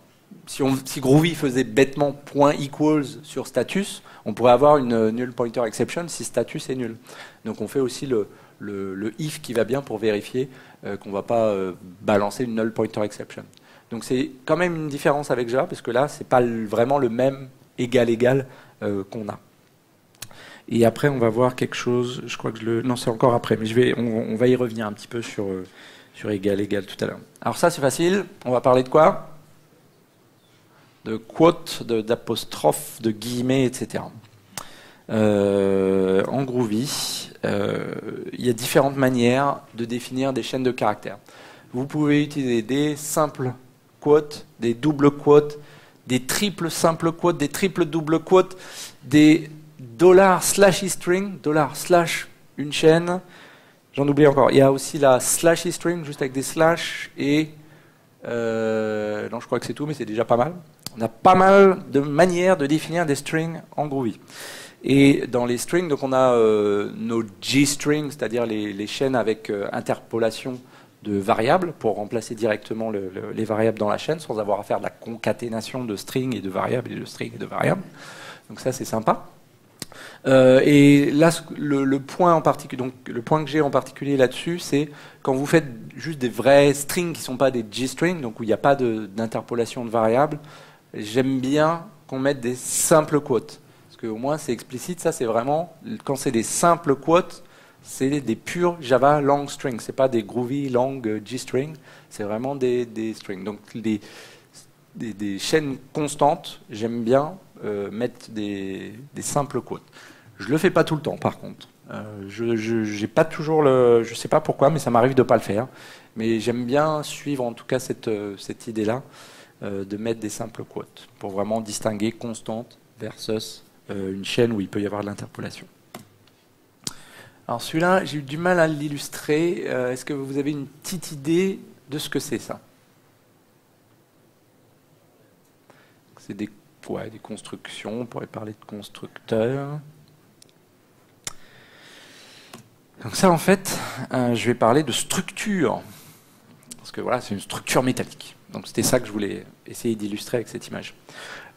si, on, si Groovy faisait bêtement .equals sur status, on pourrait avoir une null pointer exception si status est nul. Donc on fait aussi le, le, le if qui va bien pour vérifier euh, qu'on ne va pas euh, balancer une null pointer exception. Donc c'est quand même une différence avec Java, parce que là, ce n'est pas vraiment le même égal-égal euh, qu'on a. Et après, on va voir quelque chose, je crois que je le... Non, c'est encore après, mais je vais, on, on va y revenir un petit peu sur, euh, sur égal-égal tout à l'heure. Alors ça, c'est facile. On va parler de quoi? De quote, d'apostrophe, de, de guillemets, et cetera. Euh, en Groovy, euh, il y a différentes manières de définir des chaînes de caractères. Vous pouvez utiliser des simples quotes, des doubles quotes, des triples simples quotes, des triples doubles quotes, des dollars slash string, dollars slash une chaîne. J'en oublie encore. Il y a aussi la slash string, juste avec des slash et... Euh, non, je crois que c'est tout, mais c'est déjà pas mal. On a pas mal de manières de définir des strings en Groovy. Et dans les strings, donc on a euh, nos G-strings, c'est-à-dire les, les chaînes avec euh, interpolation de variables pour remplacer directement le, le, les variables dans la chaîne sans avoir à faire de la concaténation de strings et de variables et de strings et de variables. Donc ça, c'est sympa. Euh, et là, le, le point en particulier, donc le point que j'ai en particulier là-dessus, c'est quand vous faites juste des vrais strings qui ne sont pas des G-strings, donc où il n'y a pas d'interpolation de, de variables, j'aime bien qu'on mette des simples quotes. Parce qu'au moins, c'est explicite, ça c'est vraiment, quand c'est des simples quotes, c'est des purs Java long strings, c'est pas des Groovy long G-strings, c'est vraiment des, des strings. Donc des, des, des chaînes constantes, j'aime bien euh, mettre des, des simples quotes. Je le fais pas tout le temps par contre. Euh, je, je, j'ai pas toujours le, je sais pas pourquoi, mais ça m'arrive de pas le faire. Mais j'aime bien suivre en tout cas cette, cette idée-là euh, de mettre des simples quotes pour vraiment distinguer constante versus euh, une chaîne où il peut y avoir de l'interpolation. Alors celui-là, j'ai eu du mal à l'illustrer. Euh, est-ce que vous avez une petite idée de ce que c'est ça? C'est des, ouais, des constructions, on pourrait parler de constructeurs. Donc ça en fait, euh, je vais parler de structure. Parce que voilà, c'est une structure métallique. Donc c'était ça que je voulais essayer d'illustrer avec cette image.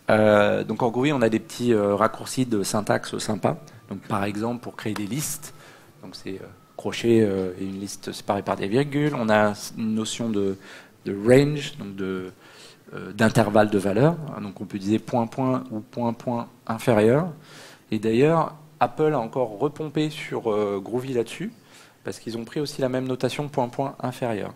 Euh, donc en Groovy, on a des petits euh, raccourcis de syntaxe sympas. Donc par exemple, pour créer des listes, donc c'est euh, crochet euh, et une liste séparée par des virgules. On a une notion de, de range, donc de euh, d'intervalle de valeur. Donc on peut dire point point ou point point inférieur. Et d'ailleurs, Apple a encore repompé sur euh, Groovy là-dessus parce qu'ils ont pris aussi la même notation point point inférieur.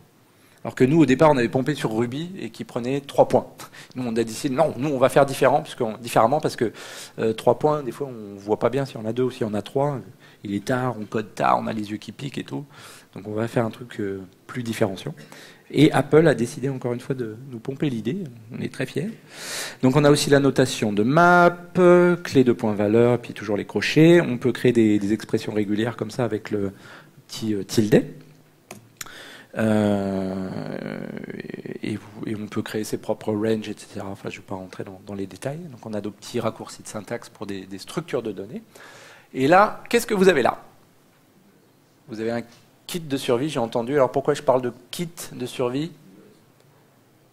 Alors que nous, au départ, on avait pompé sur Ruby et qui prenait trois points. Nous, on a décidé, non, nous, on va faire différent, parce qu'on, différemment, parce que euh, trois points, des fois, on ne voit pas bien si on a deux ou si on a trois. Il est tard, on code tard, on a les yeux qui piquent et tout. Donc, on va faire un truc euh, plus différenciant. Et Apple a décidé, encore une fois, de nous pomper l'idée. On est très fiers. Donc, on a aussi la notation de map, clé de point valeur, puis toujours les crochets. On peut créer des, des expressions régulières comme ça avec le petit euh, tilde. Euh, et, et, et on peut créer ses propres ranges, et cetera. Enfin, je ne vais pas rentrer dans, dans les détails. Donc, on a de petits raccourcis de syntaxe pour des, des structures de données. Et là, qu'est-ce que vous avez là? Vous avez un kit de survie, j'ai entendu. Alors, pourquoi je parle de kit de survie?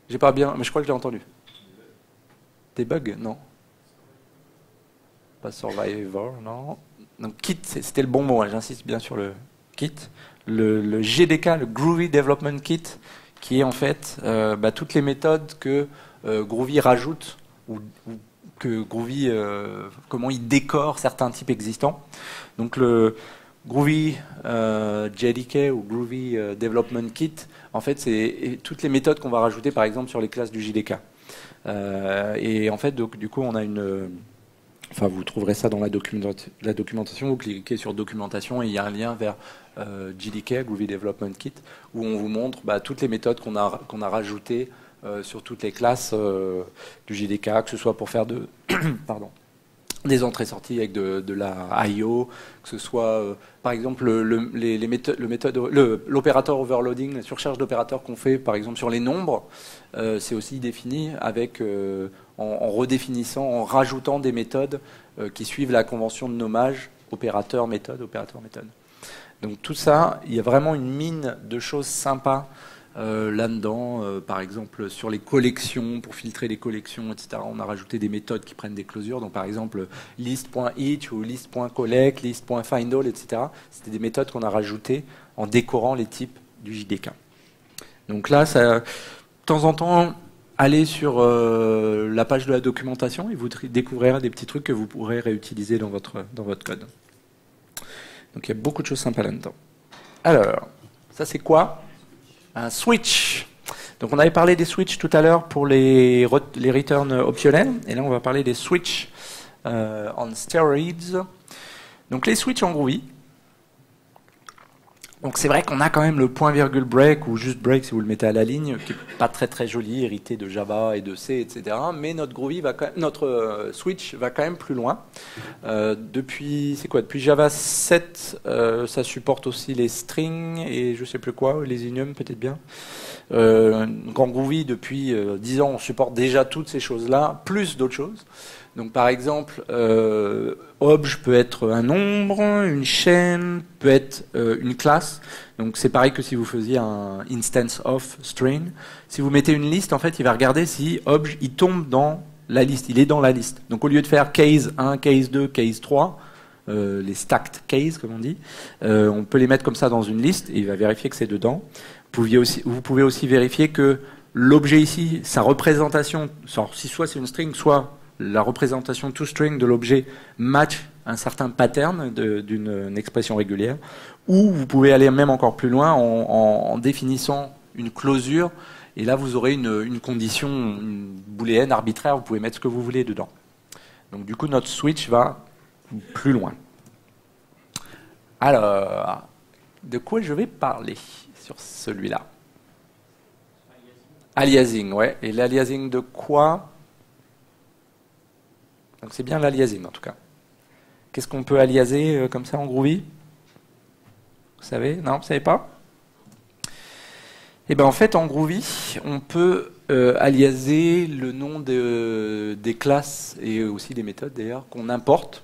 J'ai pas bien, mais je crois que j'ai entendu. Des bugs? Non. Pas survivor, non. Donc, kit, c'était le bon mot. Hein. J'insiste bien sur le kit. Le, le G D K, le Groovy Development Kit, qui est en fait euh, bah, toutes les méthodes que euh, Groovy rajoute, ou, ou que Groovy, euh, comment il décore certains types existants. Donc le Groovy euh, J D K ou Groovy euh, Development Kit, en fait c'est toutes les méthodes qu'on va rajouter par exemple sur les classes du J D K. Euh, et en fait donc, du coup on a une... Euh, Enfin, vous trouverez ça dans la, document la documentation. Vous cliquez sur documentation et il y a un lien vers euh, G D K, Groovy Development Kit, où on vous montre bah, toutes les méthodes qu'on a, qu'on a rajoutées euh, sur toutes les classes euh, du J D K, que ce soit pour faire de, pardon, des entrées-sorties avec de, de la I O, que ce soit euh, par exemple l'opérateur le, les méthodes, le méthode, le, overloading, la surcharge d'opérateurs qu'on fait par exemple sur les nombres, euh, c'est aussi défini avec... Euh, en redéfinissant, en rajoutant des méthodes euh, qui suivent la convention de nommage, opérateur, méthode, opérateur, méthode. Donc tout ça, il y a vraiment une mine de choses sympas Euh, Là-dedans, euh, par exemple, sur les collections, pour filtrer les collections, et cetera, on a rajouté des méthodes qui prennent des closures. Donc, par exemple, list.each ou list.collect, list.findAll, et cetera. C'était des méthodes qu'on a rajoutées en décorant les types du J D K. Donc là, ça, de temps en temps, allez sur euh, la page de la documentation et vous découvrirez des petits trucs que vous pourrez réutiliser dans votre, dans votre code. Donc, il y a beaucoup de choses sympas là-dedans. Alors, ça c'est quoi ? Un switch. Donc on avait parlé des switches tout à l'heure pour les, re les returns optionnels, et là on va parler des switches euh, on steroids. Donc les switches en Groovy. Donc c'est vrai qu'on a quand même le point virgule break, ou juste break si vous le mettez à la ligne, qui n'est pas très très joli, hérité de Java et de C, et cetera. Mais notre Groovy va quand même, notre euh, switch va quand même plus loin. Euh, depuis, c'est quoi, depuis Java sept, euh, ça supporte aussi les strings et je sais plus quoi, les enums peut-être bien. Euh, donc en Groovy, depuis euh, dix ans, on supporte déjà toutes ces choses-là, plus d'autres choses. Donc par exemple, euh, obj peut être un nombre, une chaîne, peut être euh, une classe. Donc c'est pareil que si vous faisiez un instance of string. Si vous mettez une liste, en fait, il va regarder si obj, il tombe dans la liste, il est dans la liste. Donc au lieu de faire case un, case deux, case trois, euh, les stacked cases comme on dit, euh, on peut les mettre comme ça dans une liste et il va vérifier que c'est dedans. Vous pouviez aussi, vous pouvez aussi vérifier que l'objet ici, sa représentation, si soit c'est une string, soit la représentation toString de l'objet match un certain pattern d'une expression régulière, ou vous pouvez aller même encore plus loin en, en, en définissant une clausure, et là vous aurez une, une condition, une booléenne arbitraire, vous pouvez mettre ce que vous voulez dedans. Donc du coup notre switch va plus loin. Alors, de quoi je vais parler sur celui-là? Aliasing, ouais. Et l'aliasing de quoi? Donc c'est bien l'aliasing en tout cas. Qu'est-ce qu'on peut aliaser euh, comme ça en Groovy? Vous savez? Non, vous ne savez pas? Et bien en fait en Groovy, on peut euh, aliaser le nom de, euh, des classes et aussi des méthodes d'ailleurs qu'on importe.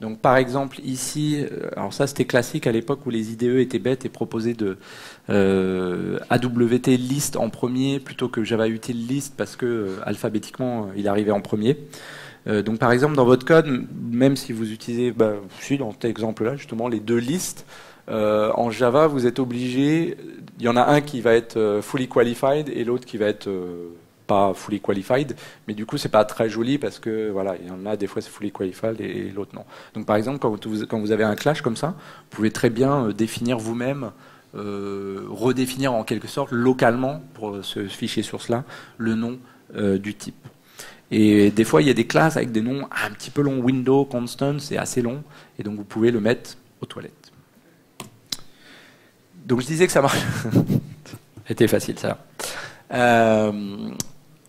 Donc par exemple ici, alors ça c'était classique à l'époque où les I D E étaient bêtes et proposaient de euh, A W T list en premier plutôt que Java Util list parce que euh, alphabétiquement il arrivait en premier. Donc par exemple dans votre code, même si vous utilisez, bah, je suis dans cet exemple-là justement, les deux listes, euh, en Java vous êtes obligé, il y en a un qui va être euh, fully qualified et l'autre qui va être euh, pas fully qualified, mais du coup c'est pas très joli parce que voilà, il y en a des fois c'est fully qualified et, et l'autre non. Donc par exemple quand vous, quand vous avez un clash comme ça, vous pouvez très bien euh, définir vous-même, euh, redéfinir en quelque sorte localement pour ce fichier source-là, le nom euh, du type. Et des fois, il y a des classes avec des noms un petit peu longs. Window, constant, c'est assez long. Et donc, vous pouvez le mettre aux toilettes. Donc, je disais que ça marche. C'était facile, ça. Euh,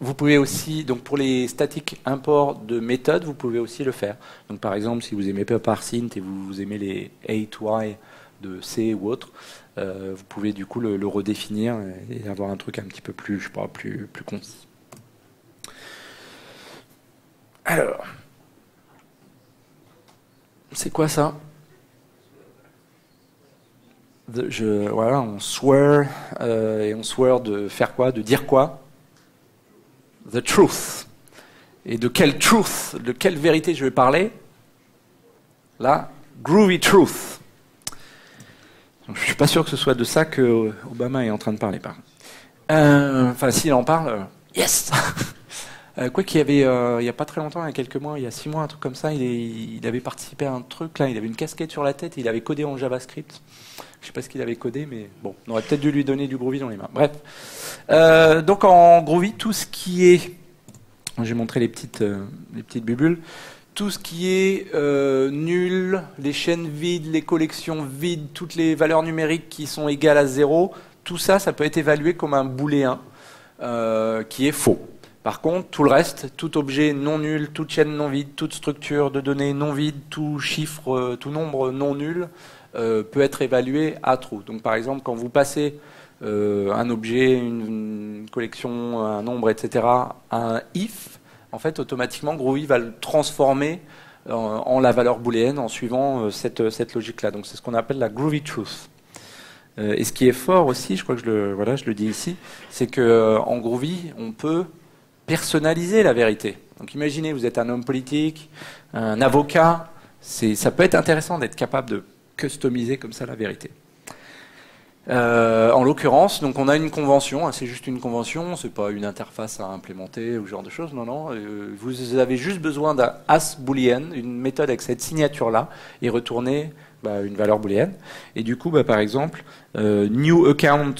vous pouvez aussi, donc pour les statiques import de méthodes, vous pouvez aussi le faire. Donc, par exemple, si vous aimez pas parsint et vous, vous aimez les eight Y de C ou autre, euh, vous pouvez du coup le, le redéfinir et avoir un truc un petit peu plus, je sais pas, plus, plus concis. Alors, c'est quoi ça? The, je, voilà, on swear, euh, et on swear de faire quoi? De dire quoi? The truth. Et de quelle truth? De quelle vérité je vais parler? La groovy truth. Donc, je suis pas sûr que ce soit de ça que Obama est en train de parler, par contre. Euh, enfin, s'il en parle, yes. Euh, quoi qu'il y avait, euh, il n'y a pas très longtemps, il y a quelques mois, il y a six mois, un truc comme ça, il, est, il avait participé à un truc, là, il avait une casquette sur la tête, et il avait codé en JavaScript. Je ne sais pas ce qu'il avait codé, mais bon, on aurait peut-être dû lui donner du Groovy dans les mains. Bref. Euh, donc en Groovy, tout ce qui est... J'ai montré les petites, euh, les petites bulles. Tout ce qui est euh, nul, les chaînes vides, les collections vides, toutes les valeurs numériques qui sont égales à zéro, tout ça, ça peut être évalué comme un booléen euh, qui est faux. Par contre, tout le reste, tout objet non nul, toute chaîne non vide, toute structure de données non vide, tout chiffre, tout nombre non nul euh, peut être évalué à true. Donc par exemple, quand vous passez euh, un objet, une, une collection, un nombre, et cetera à un if, en fait, automatiquement, Groovy va le transformer en, en la valeur booléenne en suivant euh, cette, cette logique-là. Donc c'est ce qu'on appelle la Groovy Truth. Euh, et ce qui est fort aussi, je crois que je le, voilà, je le dis ici, c'est qu'en Groovy, on peut personnaliser la vérité. Donc imaginez, vous êtes un homme politique, un avocat, ça peut être intéressant d'être capable de customiser comme ça la vérité. Euh, en l'occurrence, donc on a une convention, hein, c'est juste une convention, c'est pas une interface à implémenter ou ce genre de choses, non, non. Euh, vous avez juste besoin d'un as boolean, une méthode avec cette signature-là, et retourner bah, une valeur booléenne. Et du coup, bah, par exemple, euh, new account,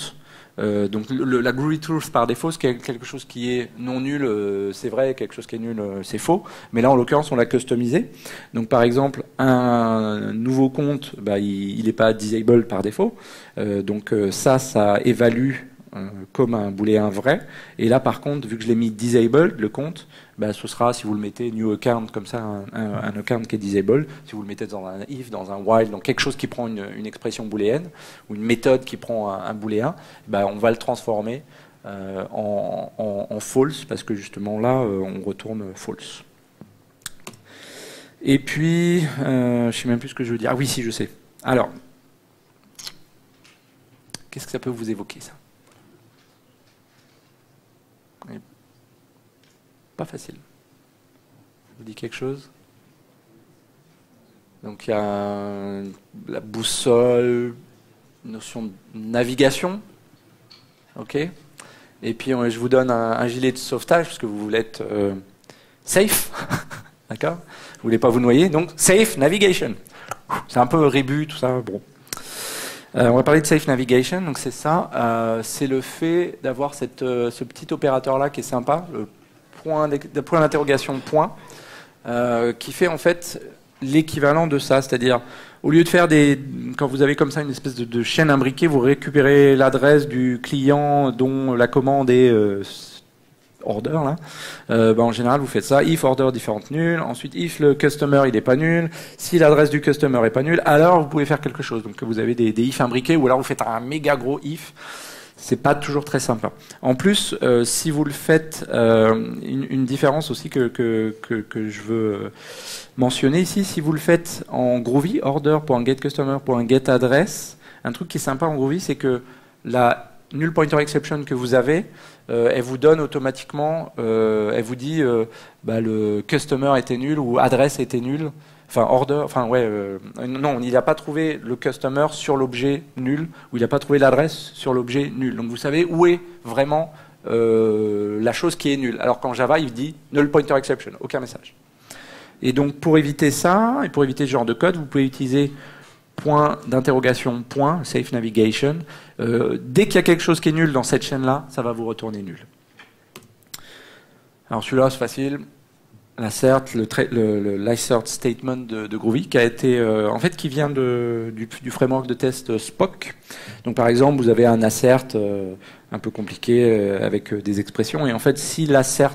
euh, donc le, la Groovy truth par défaut, c'est quelque chose qui est non nul, euh, c'est vrai, quelque chose qui est nul, euh, c'est faux. Mais là, en l'occurrence, on l'a customisé. Donc, par exemple, un nouveau compte, bah, il n'est pas disabled par défaut. Euh, donc euh, ça, ça évalue euh, comme un booléen vrai. Et là, par contre, vu que je l'ai mis disabled, le compte, bah, ce sera, si vous le mettez new account, comme ça, un, un, un account qui est disabled. Si vous le mettez dans un if, dans un while, donc quelque chose qui prend une, une expression booléenne, ou une méthode qui prend un, un booléen, bah, on va le transformer euh, en, en, en false, parce que justement là, euh, on retourne false. Et puis, euh, je sais même plus ce que je veux dire. Ah oui, si, je sais. Alors... qu'est-ce que ça peut vous évoquer, ça? Pas facile. Ça vous dit quelque chose? Donc il y a un, la boussole, une notion de navigation. Ok. Et puis on, je vous donne un, un gilet de sauvetage, parce que vous voulez être euh, safe. D'accord? Vous voulez pas vous noyer, donc safe navigation. C'est un peu rébut, tout ça, bon. Euh, on va parler de Safe Navigation, donc c'est ça, euh, c'est le fait d'avoir euh, ce petit opérateur-là qui est sympa, le point d'interrogation point, euh, qui fait en fait l'équivalent de ça, c'est-à-dire au lieu de faire des... quand vous avez comme ça une espèce de, de chaîne imbriquée, vous récupérez l'adresse du client dont la commande est... Euh, order là, euh, bah, en général vous faites ça, if order different nul, ensuite if le customer il n'est pas nul, si l'adresse du customer n'est pas nulle, alors vous pouvez faire quelque chose, donc vous avez des, des if imbriqués, ou alors vous faites un méga gros if, c'est pas toujours très sympa. En plus, euh, si vous le faites, euh, une, une différence aussi que, que, que, que je veux mentionner ici, si vous le faites en Groovy, order pour un get customer, pour un get adresse, un truc qui est sympa en Groovy, c'est que la null pointer exception que vous avez, Euh, elle vous donne automatiquement, euh, elle vous dit euh, bah, le customer était nul ou adresse était nulle, enfin order, enfin ouais, euh, non, il n'a pas trouvé le customer sur l'objet nul, ou il n'a pas trouvé l'adresse sur l'objet nul. Donc vous savez où est vraiment euh, la chose qui est nulle. Alors qu'en Java, il dit null pointer exception, aucun message. Et donc pour éviter ça, et pour éviter ce genre de code, vous pouvez utiliser point d'interrogation, point, safe navigation. Euh, dès qu'il y a quelque chose qui est nul dans cette chaîne-là, ça va vous retourner nul. Alors celui-là, c'est facile. L'assert, le, le, le assert statement de, de Groovy, qui a été, euh, en fait, qui vient de, du, du framework de test Spock. Donc par exemple, vous avez un assert euh, un peu compliqué euh, avec euh, des expressions, et en fait, si l'assert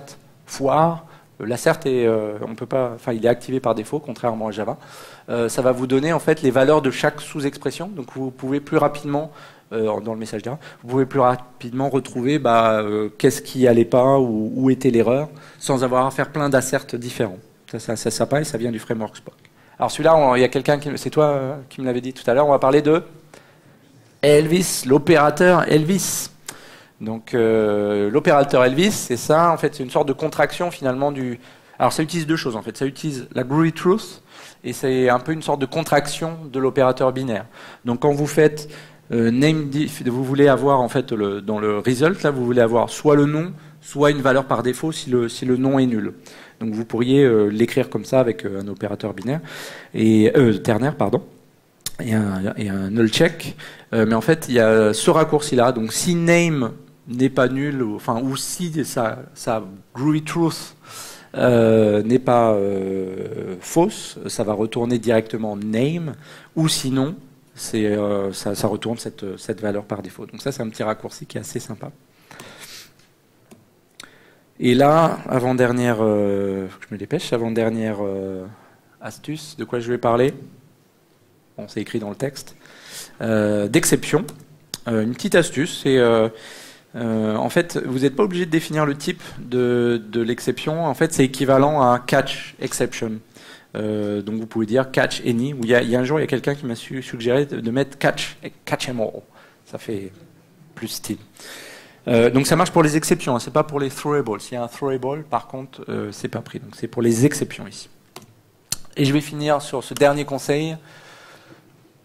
foire, l'assert est, euh, on peut pas, enfin, il est activé par défaut, contrairement à Java. Euh, ça va vous donner en fait les valeurs de chaque sous-expression. Donc vous pouvez plus rapidement, euh, dans le message Java, vous pouvez plus rapidement retrouver bah, euh, qu'est-ce qui allait pas ou où était l'erreur, sans avoir à faire plein d'asserts différents. Ça, ça, ça, ça, pareil, ça vient du framework Spock. Alors celui-là, il y a quelqu'un, c'est toi euh, qui me l'avait dit tout à l'heure. On va parler de Elvis, l'opérateur Elvis. Donc euh, l'opérateur Elvis, c'est ça, en fait, c'est une sorte de contraction finalement du... Alors ça utilise deux choses en fait, ça utilise la Groovy Truth, et c'est un peu une sorte de contraction de l'opérateur binaire. Donc quand vous faites euh, name diff, vous voulez avoir en fait, le, dans le result, là, vous voulez avoir soit le nom, soit une valeur par défaut si le, si le nom est nul. Donc vous pourriez euh, l'écrire comme ça avec euh, un opérateur binaire, et, euh, ternaire, pardon. Et un, et un null check, euh, mais en fait il y a ce raccourci-là, donc si name n'est pas nul, ou, enfin, ou si sa, sa Groovy Truth euh, n'est pas euh, fausse, ça va retourner directement name, ou sinon, c'est, euh, ça, ça retourne cette, cette valeur par défaut. Donc ça, c'est un petit raccourci qui est assez sympa. Et là, avant-dernière, euh, faut que je me dépêche, avant-dernière euh, astuce, de quoi je vais parler? Bon, c'est écrit dans le texte. Euh, d'exception. Euh, une petite astuce, c'est... Euh, Euh, en fait, vous n'êtes pas obligé de définir le type de, de l'exception. En fait, c'est équivalent à un catch exception. Euh, donc, vous pouvez dire catch any. Ou il y, y a un jour, il y a quelqu'un qui m'a su, suggéré de, de mettre catch, catch em all. Ça fait plus style. Euh, donc ça marche pour les exceptions, hein, c'est pas pour les throwables. S'il y a un throwable, par contre, euh, c'est pas pris. Donc c'est pour les exceptions ici. Et je vais finir sur ce dernier conseil,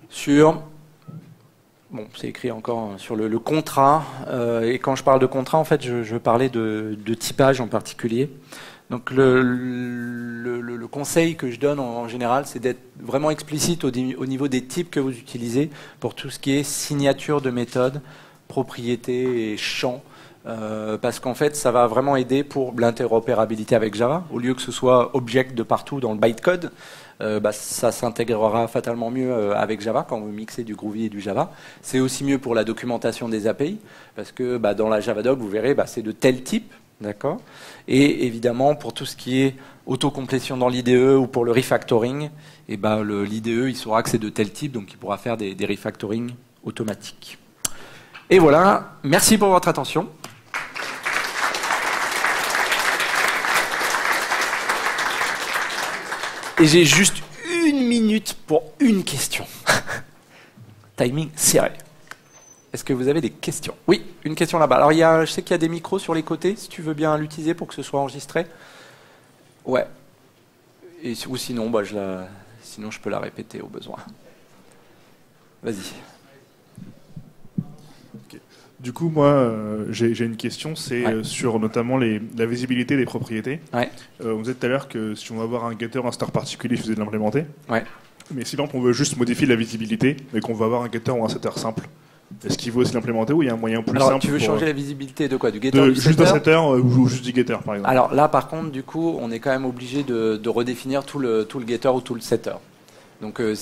sur, bon, c'est écrit encore sur le, le contrat. Euh, et quand je parle de contrat, en fait, je, je parlais de, de typage en particulier. Donc le, le, le conseil que je donne en, en général, c'est d'être vraiment explicite au, au niveau des types que vous utilisez pour tout ce qui est signature de méthode, propriété et champ, euh, parce qu'en fait ça va vraiment aider pour l'interopérabilité avec Java. Au lieu que ce soit object de partout dans le bytecode, euh, bah, ça s'intégrera fatalement mieux euh, avec Java quand vous mixez du Groovy et du Java. C'est aussi mieux pour la documentation des A P I, parce que bah, dans la Javadoc vous verrez, bah, c'est de tel type, d'accord. Et évidemment pour tout ce qui est autocomplétion dans l'I D E ou pour le refactoring, et bah, le, l'I D E il saura que c'est de tel type, donc il pourra faire des, des refactoring automatiques. Et voilà, merci pour votre attention. Et j'ai juste une minute pour une question. Timing serré. Est-ce que vous avez des questions? Oui, une question là-bas. Alors, il y a, je sais qu'il y a des micros sur les côtés, si tu veux bien l'utiliser pour que ce soit enregistré. Ouais. Et, ou sinon, bah, je la, sinon, je peux la répéter au besoin. Vas-y. Du coup, moi, euh, j'ai une question, c'est ouais. euh, sur notamment les, la visibilité des propriétés. Ouais. Euh, on disait tout à l'heure que si on va avoir un getter, un star particulier, il faut de l'implémenter. Ouais. Mais si par exemple on veut juste modifier la visibilité, mais qu'on va avoir un getter ou un setter simple, est-ce qu'il vaut aussi l'implémenter ou il y a un moyen plus Alors, simple? Tu veux pour changer euh... la visibilité de quoi? Du getter de, ou du Juste d'un setter euh, ou juste du getter, par exemple. Alors là, par contre, du coup, on est quand même obligé de, de redéfinir tout le, tout le getter ou tout le setter. Donc euh,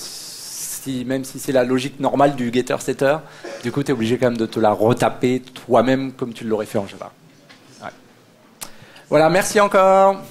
même si c'est la logique normale du getter-setter, du coup, tu es obligé quand même de te la retaper toi-même comme tu l'aurais fait en Java. Ouais. Voilà, merci encore.